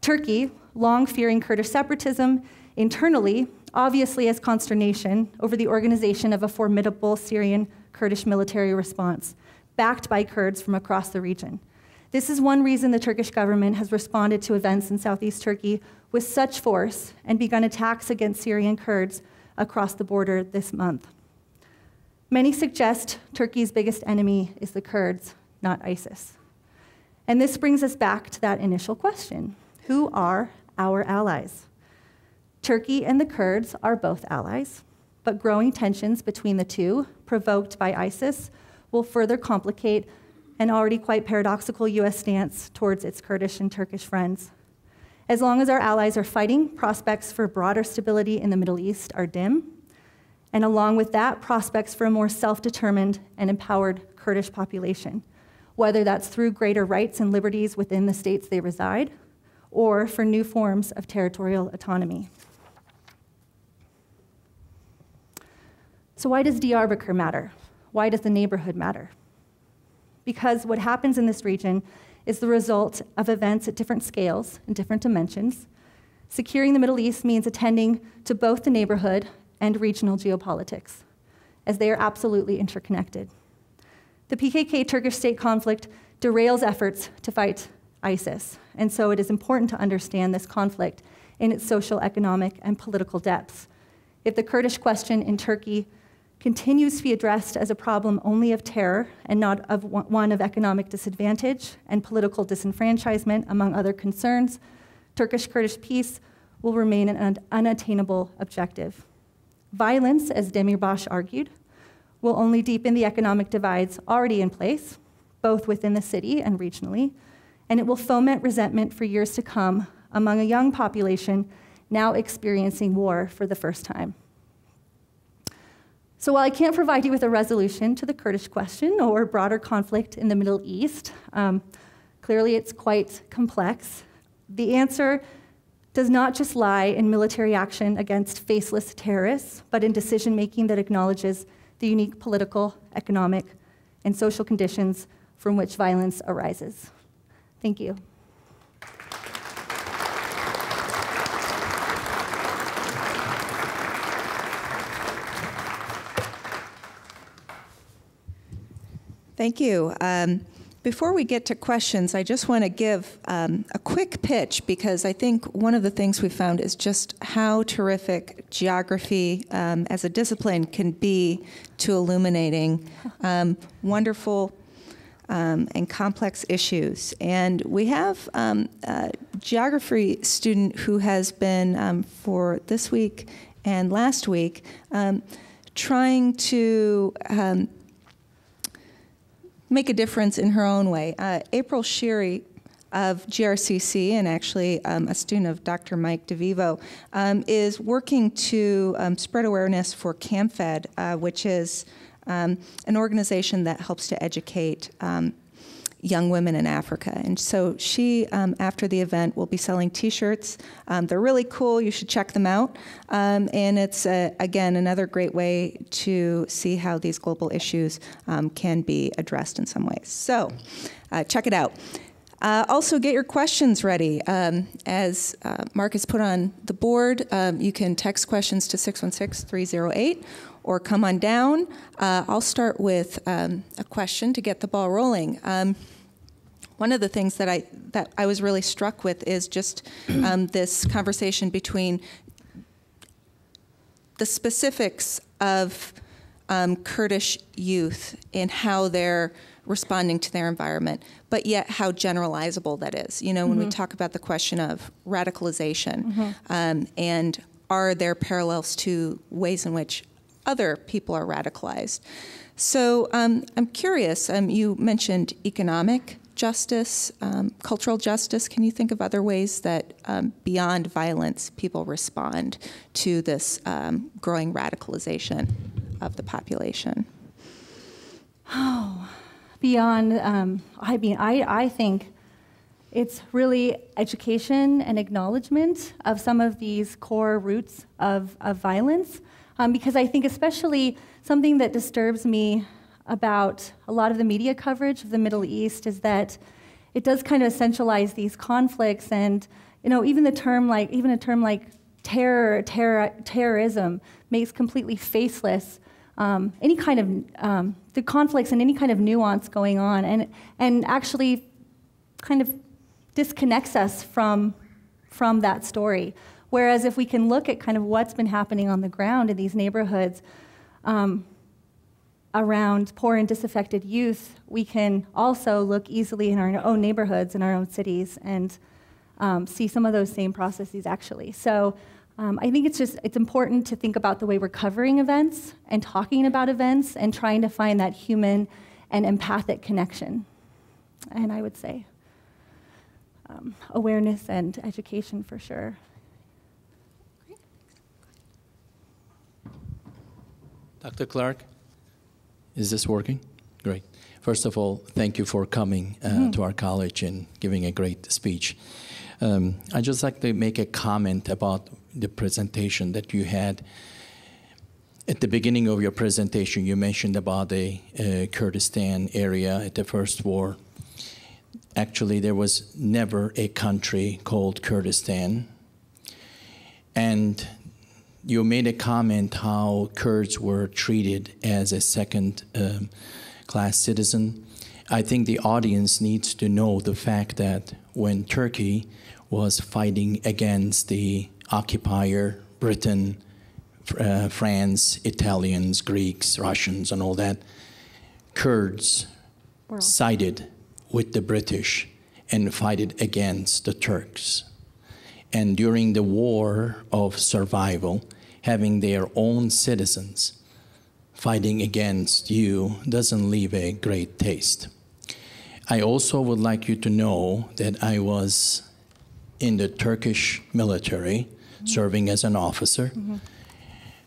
Turkey, long fearing Kurdish separatism internally, obviously has consternation over the organization of a formidable Syrian Kurdish military response, backed by Kurds from across the region. This is one reason the Turkish government has responded to events in southeast Turkey with such force and begun attacks against Syrian Kurds across the border this month. Many suggest Turkey's biggest enemy is the Kurds, not ISIS. And this brings us back to that initial question. Who are our allies? Turkey and the Kurds are both allies, but growing tensions between the two, provoked by ISIS, will further complicate an already quite paradoxical U S stance towards its Kurdish and Turkish friends. As long as our allies are fighting, prospects for broader stability in the Middle East are dim, and along with that, prospects for a more self-determined and empowered Kurdish population, whether that's through greater rights and liberties within the states they reside, or for new forms of territorial autonomy. So why does Diyarbakir matter? Why does the neighborhood matter? Because what happens in this region is the result of events at different scales and different dimensions. Securing the Middle East means attending to both the neighborhood and regional geopolitics, as they are absolutely interconnected. The P K K-Turkish state conflict derails efforts to fight ISIS, and so it is important to understand this conflict in its social, economic, and political depths. If the Kurdish question in Turkey continues to be addressed as a problem only of terror and not of one of economic disadvantage and political disenfranchisement, among other concerns, Turkish-Kurdish peace will remain an unattainable objective. Violence, as Demirbaş argued, will only deepen the economic divides already in place, both within the city and regionally, and it will foment resentment for years to come among a young population now experiencing war for the first time. So while I can't provide you with a resolution to the Kurdish question or broader conflict in the Middle East, um, clearly it's quite complex, the answer does not just lie in military action against faceless terrorists, but in decision-making that acknowledges the unique political, economic, and social conditions from which violence arises. Thank you. Thank you. Um, before we get to questions, I just want to give um, a quick pitch, because I think one of the things we found is just how terrific geography um, as a discipline can be to illuminating um, wonderful Um, and complex issues. And we have um, a geography student who has been um, for this week and last week, um, trying to um, make a difference in her own way. Uh, April Sheary of G R C C, and actually um, a student of Doctor Mike DeVivo, um, is working to um, spread awareness for CAMFED, uh, which is um, an organization that helps to educate um, young women in Africa. And so she, um, after the event, will be selling t-shirts. Um, they're really cool, you should check them out. Um, and it's, uh, again, another great way to see how these global issues um, can be addressed in some ways. So uh, check it out. Uh, also, get your questions ready. Um, as uh, Mark has put on the board, um, you can text questions to six one six, three oh eight or come on down. Uh, I'll start with um, a question to get the ball rolling. Um, one of the things that I, that I was really struck with is just um, this conversation between the specifics of um, Kurdish youth and how they're responding to their environment, but yet how generalizable that is. You know, when mm-hmm. we talk about the question of radicalization, mm-hmm. um, and are there parallels to ways in which other people are radicalized? So um, I'm curious, um, you mentioned economic justice, um, cultural justice. Can you think of other ways that um, beyond violence people respond to this um, growing radicalization of the population? Oh. Beyond, um, I mean, I, I think it's really education and acknowledgement of some of these core roots of, of violence, um, because I think especially something that disturbs me about a lot of the media coverage of the Middle East is that it does kind of essentialize these conflicts, and you know, even the term like even a term like terror, terror terrorism makes completely faceless Um, any kind of um, the conflicts and any kind of nuance going on, and and actually kind of disconnects us from from that story. Whereas if we can look at kind of what's been happening on the ground in these neighborhoods um, around poor and disaffected youth, we can also look easily in our own neighborhoods, in our own cities, and um, see some of those same processes actually. So. Um, I think it's just, it's important to think about the way we're covering events and talking about events and trying to find that human and empathic connection. And I would say um, awareness and education for sure. Doctor Clark, is this working? Great. First of all, thank you for coming uh, mm-hmm. to our college and giving a great speech. Um, I'd just like to make a comment about the presentation that you had. At the beginning of your presentation, you mentioned about the uh, Kurdistan area at the First War. Actually, there was never a country called Kurdistan. And you made a comment how Kurds were treated as a second um, class citizen. I think the audience needs to know the fact that when Turkey was fighting against the occupier, Britain, uh, France, Italians, Greeks, Russians, and all that, Kurds World. sided with the British and fought against the Turks. And during the war of survival, having their own citizens fighting against you doesn't leave a great taste. I also would like you to know that I was in the Turkish military, mm-hmm. serving as an officer. Mm-hmm.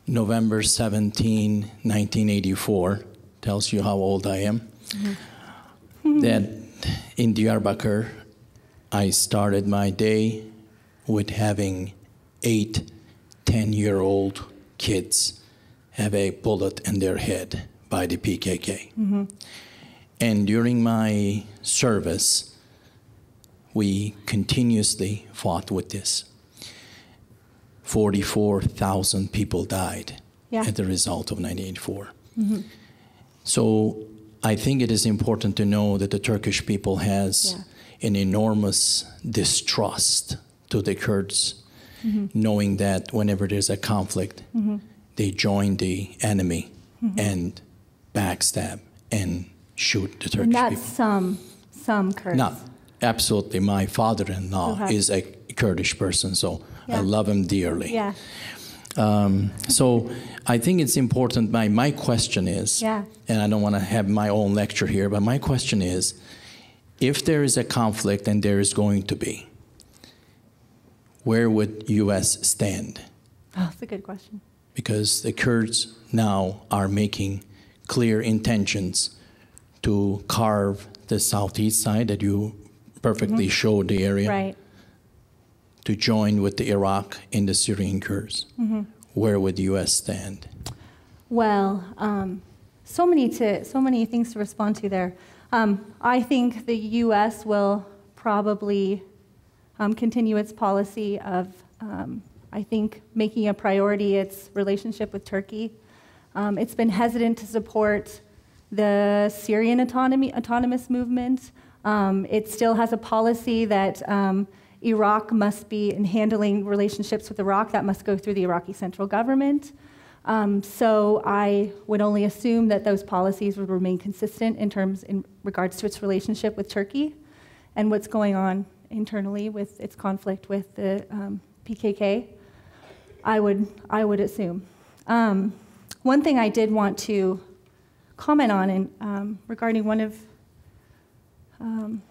November seventeenth, nineteen eighty-four, tells you how old I am. Mm-hmm. That in Diyarbakir, I started my day with having eight ten-year-old kids have a bullet in their head by the P K K. Mm-hmm. And during my service, we continuously fought with this. forty-four thousand people died yeah. as a result of nineteen eighty-four. Mm-hmm. So I think it is important to know that the Turkish people has yeah. an enormous distrust to the Kurds, mm-hmm. knowing that whenever there's a conflict, mm-hmm. they join the enemy mm-hmm. and backstab and shoot the Turkish people. Not some, some Kurds. No, absolutely. My father-in-law okay. is a Kurdish person, so yeah. I love him dearly. Yeah. Um, so I think it's important. My, my question is, yeah. and I don't want to have my own lecture here, but my question is, if there is a conflict, and there is going to be, where would U S stand? Oh, that's a good question. Because the Kurds now are making clear intentions to carve the southeast side that you perfectly mm-hmm. showed the area. Right. To join with the Iraq and the Syrian Kurds, mm-hmm. where would the U S stand? Well, um, so many to so many things to respond to there. Um, I think the U S will probably um, continue its policy of, um, I think, making a priority its relationship with Turkey. Um, it's been hesitant to support the Syrian autonomy autonomous movement. Um, it still has a policy that. Um, Iraq must be, in handling relationships with Iraq, that must go through the Iraqi central government. Um, so I would only assume that those policies would remain consistent in terms, in regards to its relationship with Turkey and what's going on internally with its conflict with the um, P K K, I would, I would assume. Um, one thing I did want to comment on in, um, regarding one of, um,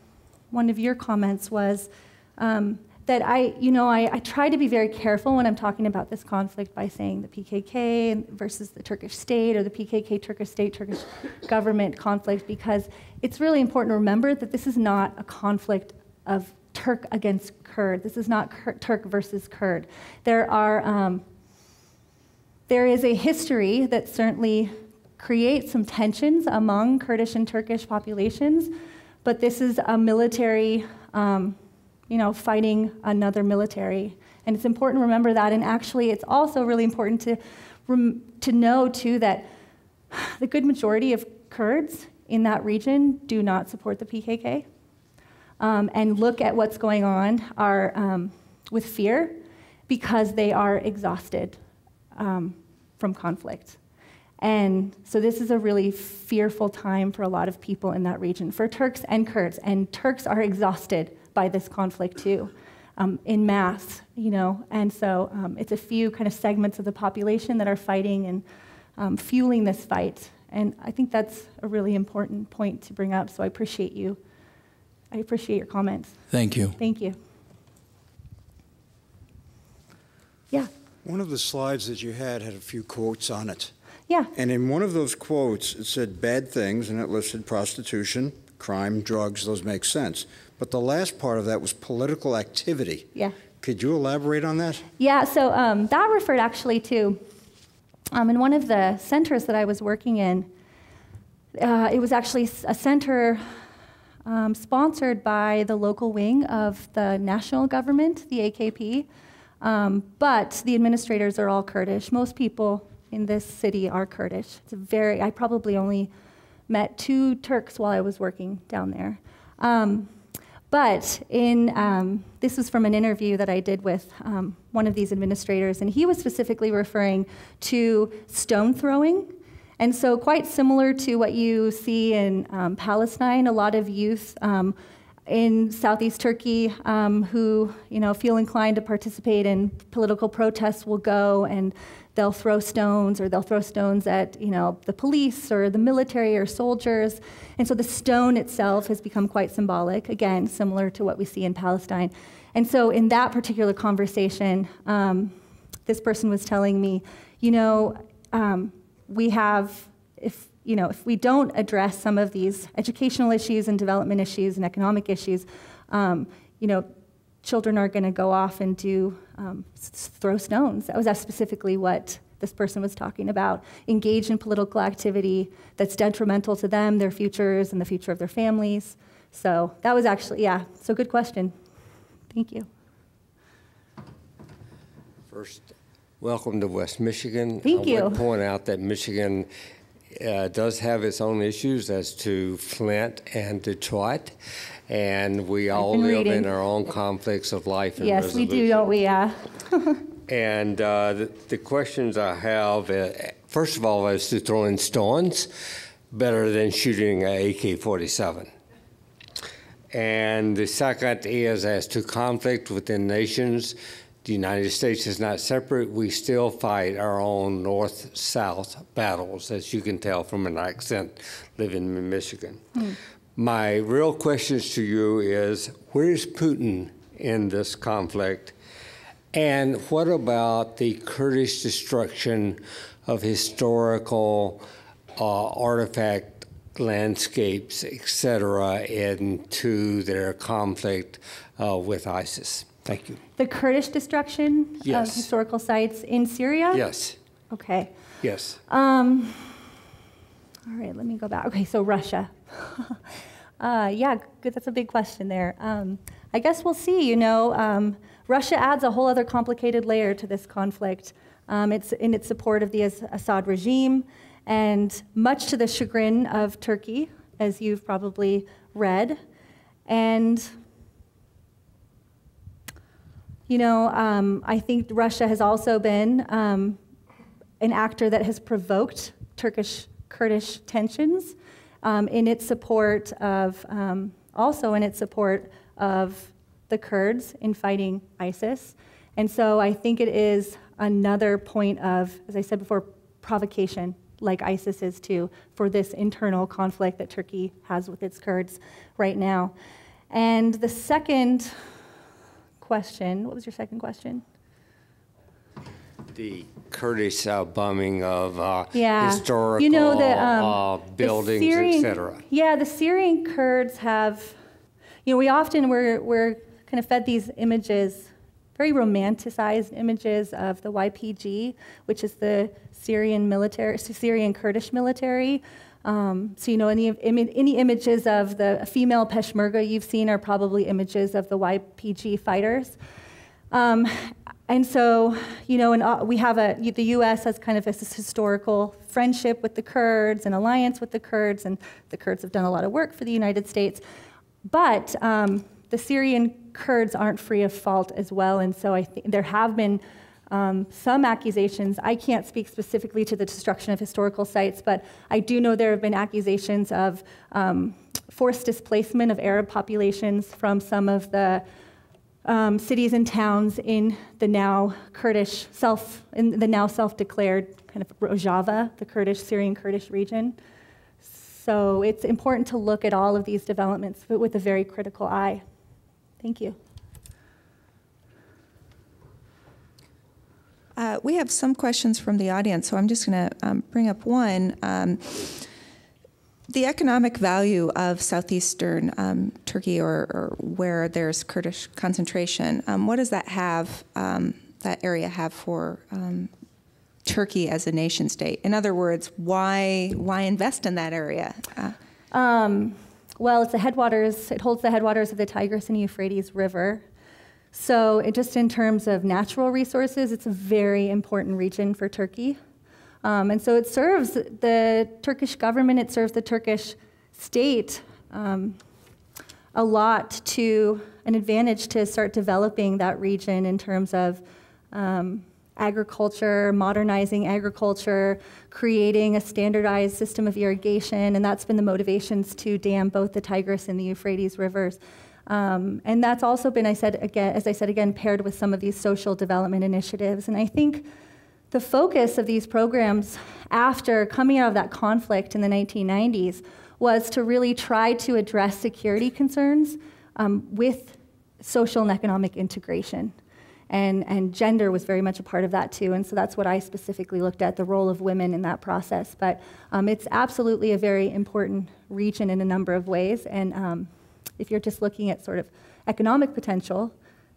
one of your comments was, Um, that I, you know, I, I try to be very careful when I'm talking about this conflict by saying the P K K versus the Turkish state or the P K K, Turkish state, Turkish government conflict, because it's really important to remember that this is not a conflict of Turk against Kurd. This is not Kur- Turk versus Kurd. There are, um, there is a history that certainly creates some tensions among Kurdish and Turkish populations, but this is a military, um, you know, fighting another military. And it's important to remember that. And actually, it's also really important to, rem to know, too, that the good majority of Kurds in that region do not support the P K K. Um, and look at what's going on are, um, with fear, because they are exhausted um, from conflict. And so this is a really fearful time for a lot of people in that region, for Turks and Kurds. And Turks are exhausted by this conflict too, um, in mass, you know, and so um, it's a few kind of segments of the population that are fighting and um, fueling this fight, and I think that's a really important point to bring up, so I appreciate you. I appreciate your comments. Thank you. Thank you. Yeah. One of the slides that you had had a few quotes on it. Yeah. And in one of those quotes, it said bad things, and it listed prostitution, crime, drugs, those make sense. But the last part of that was political activity. Yeah. Could you elaborate on that? Yeah, so um, that referred actually to, um, in one of the centers that I was working in, uh, it was actually a center um, sponsored by the local wing of the national government, the A K P, um, but the administrators are all Kurdish. Most people in this city are Kurdish. It's a very, I probably only met two Turks while I was working down there. Um, But in, um, this was from an interview that I did with um, one of these administrators, and he was specifically referring to stone throwing. And so quite similar to what you see in um, Palestine, a lot of youth um, in southeast Turkey um, who, you know, feel inclined to participate in political protests will go and they'll throw stones, or they'll throw stones at, you know, the police or the military or soldiers. And so the stone itself has become quite symbolic, again, similar to what we see in Palestine. And so in that particular conversation, um, this person was telling me, you know, um, we have, if, you know, if we don't address some of these educational issues and development issues and economic issues, um, you know, children are going to go off and do um, throw stones. That was that's specifically what this person was talking about. Engage in political activity that's detrimental to them, their futures, and the future of their families. So that was actually, yeah, so good question. Thank you. First, welcome to West Michigan. Thank you. I would point out that Michigan uh, does have its own issues as to Flint and Detroit. And we all live reading. in our own conflicts of life and yes, resolution. Yes, we do, don't we? Yeah. and uh, the, the questions I have, uh, first of all, is to throw in stones better than shooting an A K forty-seven. And the second is as to conflict within nations. The United States is not separate. We still fight our own north-south battles, as you can tell from an accent living in Michigan. Mm. My real questions to you is, where is Putin in this conflict? And what about the Kurdish destruction of historical uh, artifact landscapes, et cetera, into their conflict uh, with ISIS? Thank you. The Kurdish destruction yes. of historical sites in Syria? Yes. Okay. Yes. Um, all right, let me go back. Okay, so Russia. uh, yeah, good, that's a big question there. Um, I guess we'll see, you know. Um, Russia adds a whole other complicated layer to this conflict. Um, it's in its support of the Assad regime, and much to the chagrin of Turkey, as you've probably read. And you know, um, I think Russia has also been um, an actor that has provoked Turkish-Kurdish tensions um, in its support of, um, also in its support of the Kurds in fighting ISIS. And so I think it is another point of, as I said before, provocation, like ISIS is too, for this internal conflict that Turkey has with its Kurds right now. And the second question. What was your second question? The Kurdish uh, bombing of uh, yeah. historical you know, the, um, uh, buildings, et cetera. Yeah, the Syrian Kurds have, you know, we often we're, we're kind of fed these images, very romanticized images of the Y P G, which is the Syrian military, Syrian Kurdish military. Um, so, you know, any, any images of the female Peshmerga you've seen are probably images of the Y P G fighters. Um, and so, you know, and, uh, we have a, the U S has kind of this historical friendship with the Kurds and alliance with the Kurds, and the Kurds have done a lot of work for the United States. But um, the Syrian Kurds aren't free of fault as well, and so I think there have been Um, some accusations. I can't speak specifically to the destruction of historical sites, but I do know there have been accusations of um, forced displacement of Arab populations from some of the um, cities and towns in the now Kurdish self, in the now self-declared kind of Rojava, the Kurdish, Syrian Kurdish region. So it's important to look at all of these developments, but with a very critical eye. Thank you. Uh, we have some questions from the audience, so I'm just going to um, bring up one. Um, the economic value of southeastern um, Turkey, or, or where there's Kurdish concentration, um, what does that have, um, that area have for um, Turkey as a nation state? In other words, why why invest in that area? Uh, um, well, it's the headwaters. It holds the headwaters of the Tigris and Euphrates river. So it just in terms of natural resources, it's a very important region for Turkey. Um, and so it serves the Turkish government, it serves the Turkish state um, a lot to an advantage to start developing that region in terms of um, agriculture, modernizing agriculture, creating a standardized system of irrigation, and that's been the motivations to dam both the Tigris and the Euphrates rivers. Um, and that's also been, I said again, as I said again, paired with some of these social development initiatives. And I think the focus of these programs after coming out of that conflict in the nineteen nineties was to really try to address security concerns um, with social and economic integration. And, and gender was very much a part of that too. And so that's what I specifically looked at, the role of women in that process. But um, it's absolutely a very important region in a number of ways. And um, if you're just looking at sort of economic potential,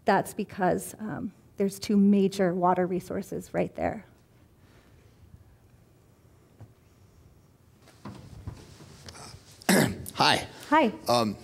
that's because um, there's two major water resources right there. Hi. Hi. Um,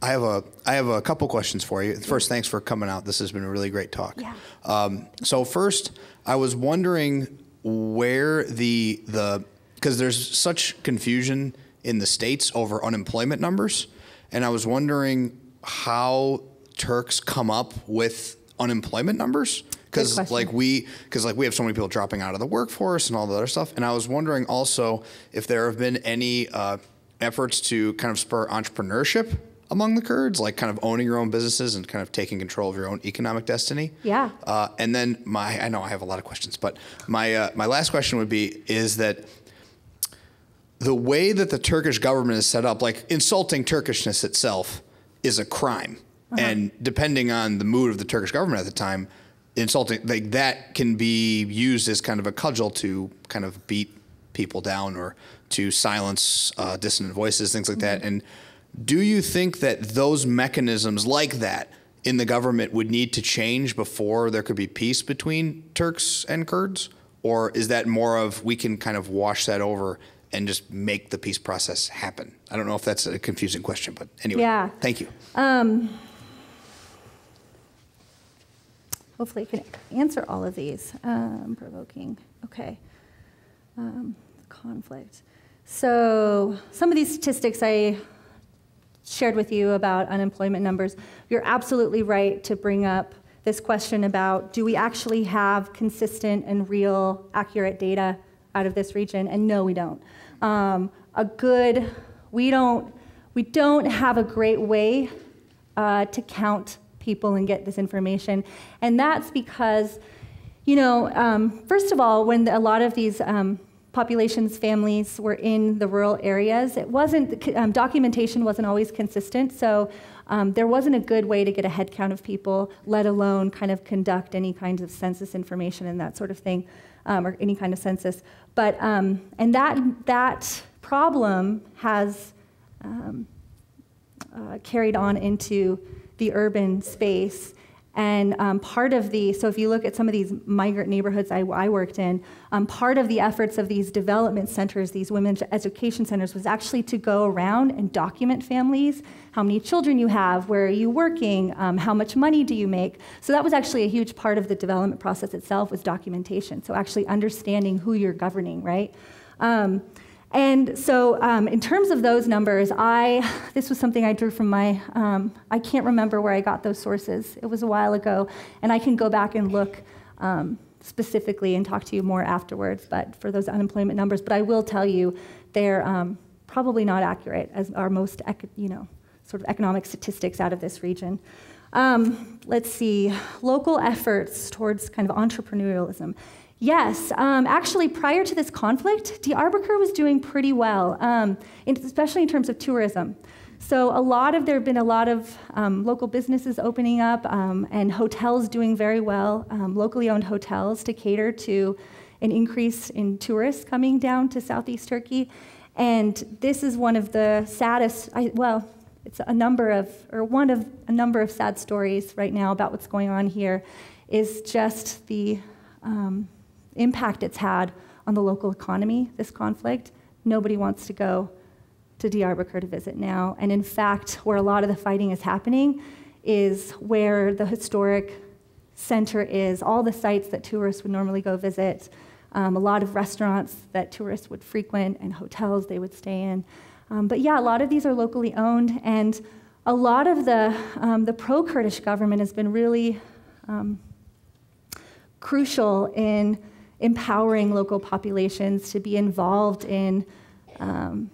I have a I have a couple questions for you. First, thanks for coming out. This has been a really great talk. Yeah. Um, so first, I was wondering where the the because there's such confusion in the states over unemployment numbers. And I was wondering how Turks come up with unemployment numbers, because like we, because like we have so many people dropping out of the workforce and all the other stuff. And I was wondering also if there have been any uh, efforts to kind of spur entrepreneurship among the Kurds, like kind of owning your own businesses and kind of taking control of your own economic destiny. Yeah. Uh, and then my, I know I have a lot of questions, but my, uh, my last question would be, is that the way that the Turkish government is set up, like insulting Turkishness itself is a crime. Uh-huh. And depending on the mood of the Turkish government at the time, insulting, like that can be used as kind of a cudgel to kind of beat people down or to silence uh, dissonant voices, things like mm-hmm. that. And do you think that those mechanisms like that in the government would need to change before there could be peace between Turks and Kurds? Or is that more of we can kind of wash that over and just make the peace process happen? I don't know if that's a confusing question, but anyway, yeah. Thank you. Um, hopefully you can answer all of these. Um, provoking, okay. Um, conflict. So some of these statistics I shared with you about unemployment numbers, you're absolutely right to bring up this question about, do we actually have consistent and real accurate data out of this region? And no, we don't. Um, a good, we don't, we don't have a great way uh, to count people and get this information. And that's because, you know, um, first of all, when a lot of these um, populations, families were in the rural areas, it wasn't, um, documentation wasn't always consistent, so um, there wasn't a good way to get a head count of people, let alone kind of conduct any kinds of census information and that sort of thing, um, or any kind of census. But, um, and that, that problem has um, uh, carried on into the urban space. And um, part of the, so if you look at some of these migrant neighborhoods I, I worked in, um, part of the efforts of these development centers, these women's education centers, was actually to go around and document families, how many children you have, where are you working, um, how much money do you make. So that was actually a huge part of the development process itself, was documentation. So actually understanding who you're governing, right? Um, And so um, in terms of those numbers, I, this was something I drew from my, um, I can't remember where I got those sources. It was a while ago, and I can go back and look um, specifically and talk to you more afterwards, but for those unemployment numbers. But I will tell you, they're um, probably not accurate, as are most, you know, sort of economic statistics out of this region. Um, let's see, local efforts towards kind of entrepreneurialism. Yes, um, actually prior to this conflict, Diyarbakir was doing pretty well, um, in, especially in terms of tourism. So a lot of, there have been a lot of um, local businesses opening up um, and hotels doing very well, um, locally owned hotels to cater to an increase in tourists coming down to southeast Turkey. And this is one of the saddest, I, well, it's a number of, or one of a number of sad stories right now about what's going on here, is just the, um, impact it's had on the local economy, this conflict. Nobody wants to go to Diyarbakir to visit now. And in fact, where a lot of the fighting is happening is where the historic center is, all the sites that tourists would normally go visit, um, a lot of restaurants that tourists would frequent and hotels they would stay in. Um, but yeah, a lot of these are locally owned, and a lot of the, um, the pro-Kurdish government has been really um, crucial in empowering local populations to be involved in um,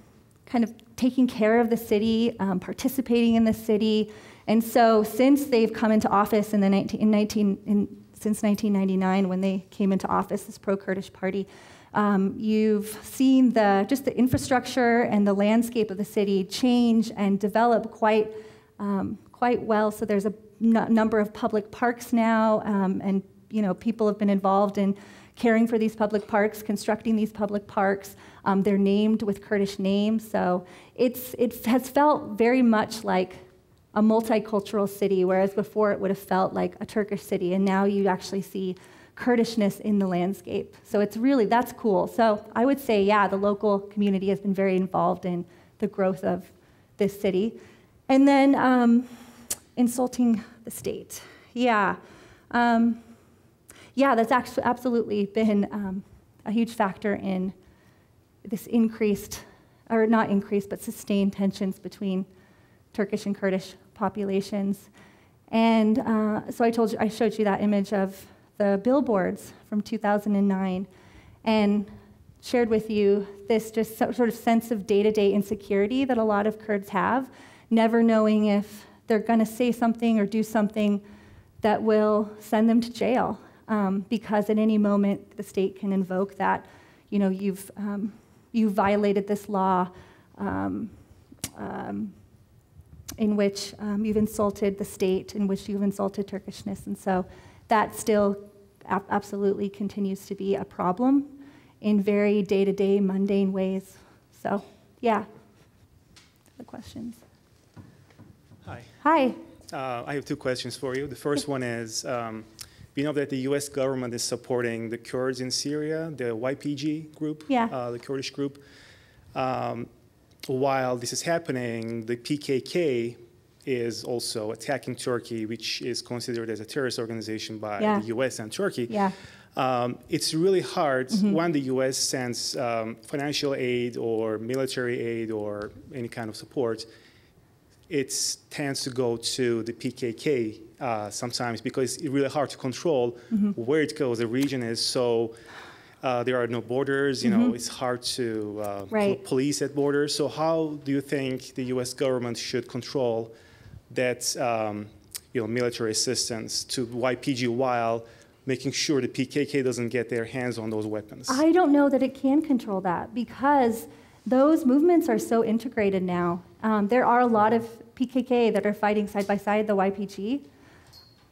kind of taking care of the city, um, participating in the city. And so since they've come into office in the nineteen, in nineteen, in, since nineteen ninety-nine, when they came into office, this pro-Kurdish party, um, you've seen the, just the infrastructure and the landscape of the city change and develop quite, um, quite well. So there's a n number of public parks now, um, and you know, people have been involved in caring for these public parks, constructing these public parks. Um, they're named with Kurdish names, so it's, it has felt very much like a multicultural city, whereas before it would have felt like a Turkish city, and now you actually see Kurdishness in the landscape. So it's really, that's cool. So I would say, yeah, the local community has been very involved in the growth of this city. And then um, insulting the state, yeah. Um, Yeah, that's actually absolutely been um, a huge factor in this increased, or not increased, but sustained tensions between Turkish and Kurdish populations. And uh, so I told you, I showed you that image of the billboards from two thousand nine, and shared with you this just so, sort of sense of day-to-day insecurity that a lot of Kurds have. never knowing if they're going to say something or do something that will send them to jail, um, because at any moment the state can invoke that, you know, you've um, you violated this law um, um, in which um, you've insulted the state, in which you've insulted Turkishness, and so that still absolutely continues to be a problem in very day-to-day mundane ways. So, yeah, the questions. Hi. Hi. Uh, I have two questions for you. The first one is, um, you know that the U S government is supporting the Kurds in Syria, the Y P G group, yeah. uh, the Kurdish group. Um, while this is happening, the P K K is also attacking Turkey, which is considered as a terrorist organization by yeah. the U S and Turkey. Yeah. Um, it's really hard mm-hmm. when the U S sends um, financial aid or military aid or any kind of support. It tends to go to the P K K uh, sometimes because it's really hard to control mm-hmm. where it goes. The region is so uh, there are no borders. You mm-hmm. know, it's hard to uh, right. police at borders. So how do you think the U S government should control that um, you know military assistance to Y P G while making sure the P K K doesn't get their hands on those weapons? I don't know that it can control that because those movements are so integrated now. Um, there are a lot of P K K that are fighting side by side the Y P G.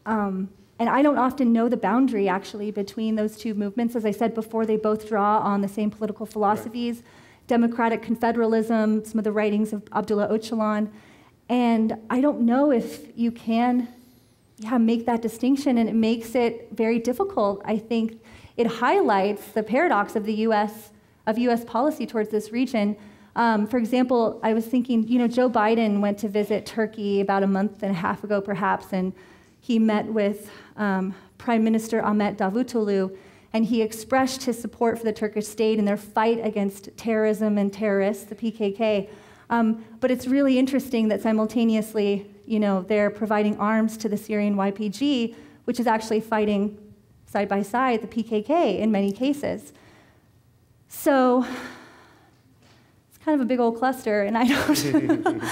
Um, and I don't often know the boundary, actually, between those two movements. As I said before, they both draw on the same political philosophies, right. democratic confederalism, some of the writings of Abdullah Öcalan. And I don't know if you can yeah, make that distinction, and it makes it very difficult. I think it highlights the paradox of the U S of U S policy towards this region. Um, for example, I was thinking, you know, Joe Biden went to visit Turkey about a month and a half ago, perhaps, and he met with um, Prime Minister Ahmet Davutoglu, and he expressed his support for the Turkish state and their fight against terrorism and terrorists, the P K K. Um, but it's really interesting that simultaneously, you know, they're providing arms to the Syrian Y P G, which is actually fighting side by side the P K K in many cases. So kind of a big old cluster, and I don't,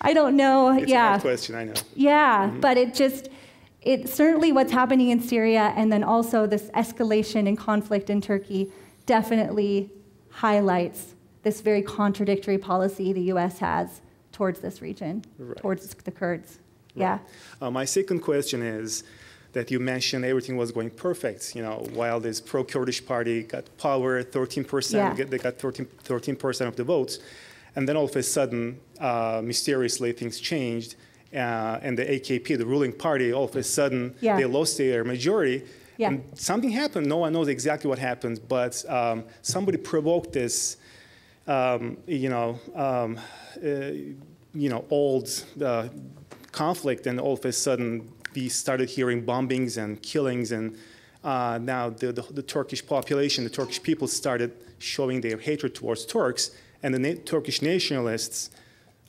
I don't know. It's yeah, a hard question, I know. Yeah, mm-hmm. but it just, it certainly what's happening in Syria, and then also this escalation and conflict in Turkey definitely highlights this very contradictory policy the U S has towards this region, right. towards the Kurds. Right. Yeah. Uh, my second question is that you mentioned everything was going perfect, you know, while this pro-Kurdish party got power, thirteen percent, yeah. they got thirteen percent of the votes, and then all of a sudden, uh, mysteriously, things changed, uh, and the A K P, the ruling party, all of a sudden, yeah. they lost their majority, yeah. and something happened. No one knows exactly what happened, but um, somebody provoked this, um, you know, um, uh, you know, old uh, conflict, and all of a sudden, we started hearing bombings and killings, and uh, now the, the, the Turkish population, the Turkish people started showing their hatred towards Turks, and the na Turkish nationalists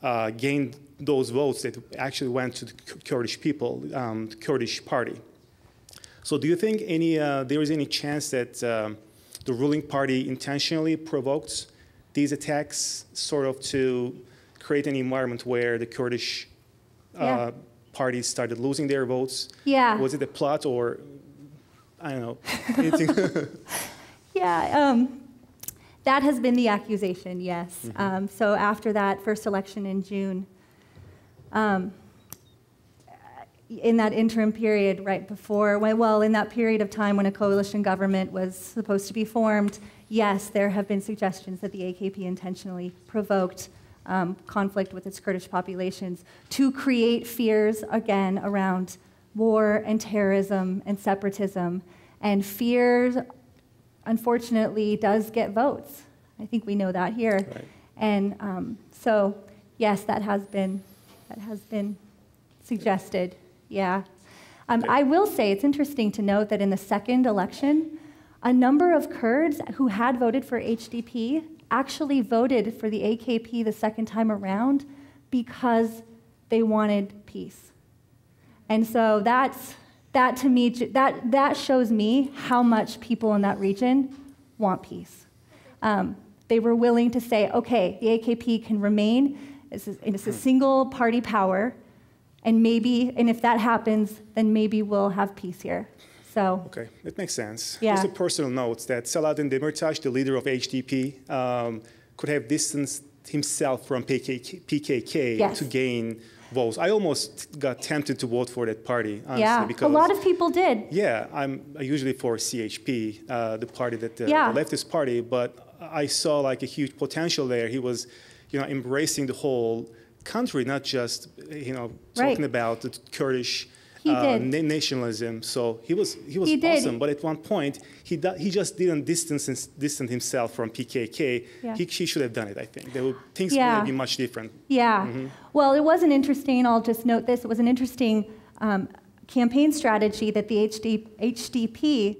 uh, gained those votes that actually went to the Kurdish people, um, the Kurdish party. So do you think any, uh, there is any chance that um, the ruling party intentionally provoked these attacks sort of to create an environment where the Kurdish uh, yeah. parties started losing their votes? Yeah. Was it a plot or, I don't know, anything? yeah, um, that has been the accusation, yes. Mm-hmm. um, so after that first election in June, um, in that interim period right before, when, well, in that period of time when a coalition government was supposed to be formed, yes, there have been suggestions that the A K P intentionally provoked Um, conflict with its Kurdish populations to create fears again around war and terrorism and separatism. And fear, unfortunately, does get votes. I think we know that here. Right. And um, so, yes, that has been, that has been suggested, yeah. Um, I will say it's interesting to note that in the second election, a number of Kurds who had voted for H D P actually voted for the A K P the second time around because they wanted peace. And so that's, that to me, that, that shows me how much people in that region want peace. Um, they were willing to say, okay, the A K P can remain, It's a, it's a single party power, and maybe, and if that happens, then maybe we'll have peace here. So. Okay, it makes sense. Yeah. Just a personal note that Selahattin Demirtas, the leader of H D P, um, could have distanced himself from P K K, P K K yes. to gain votes. I almost got tempted to vote for that party, honestly. Yeah, because, a lot of people did. Yeah, I'm usually for C H P, uh, the party that the, yeah. the leftist party, but I saw like a huge potential there. He was, you know, embracing the whole country, not just, you know, talking right. about the Kurdish uh, na nationalism. So he was he was he awesome. Did. But at one point, he he just didn't distance distance himself from P K K. Yeah. He, he should have done it, I think. There would, things yeah. would be much different. Yeah. Mm-hmm. Well, it was an interesting. I'll just note this. It was an interesting um, campaign strategy that the H D P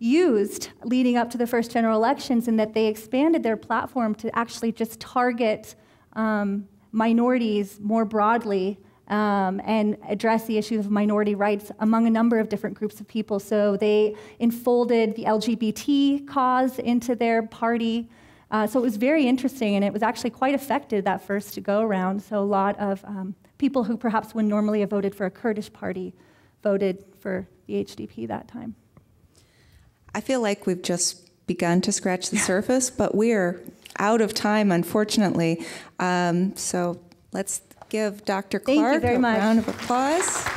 used leading up to the first general elections, in that they expanded their platform to actually just target um, minorities more broadly um, and address the issue of minority rights among a number of different groups of people. So they enfolded the L G B T cause into their party. Uh, so it was very interesting, and it was actually quite effective that first go around. So a lot of um, people who perhaps would normally have voted for a Kurdish party voted for the H D P that time. I feel like we've just begun to scratch the surface, but we're out of time, unfortunately. Um, so let's give Doctor Clark a round of applause.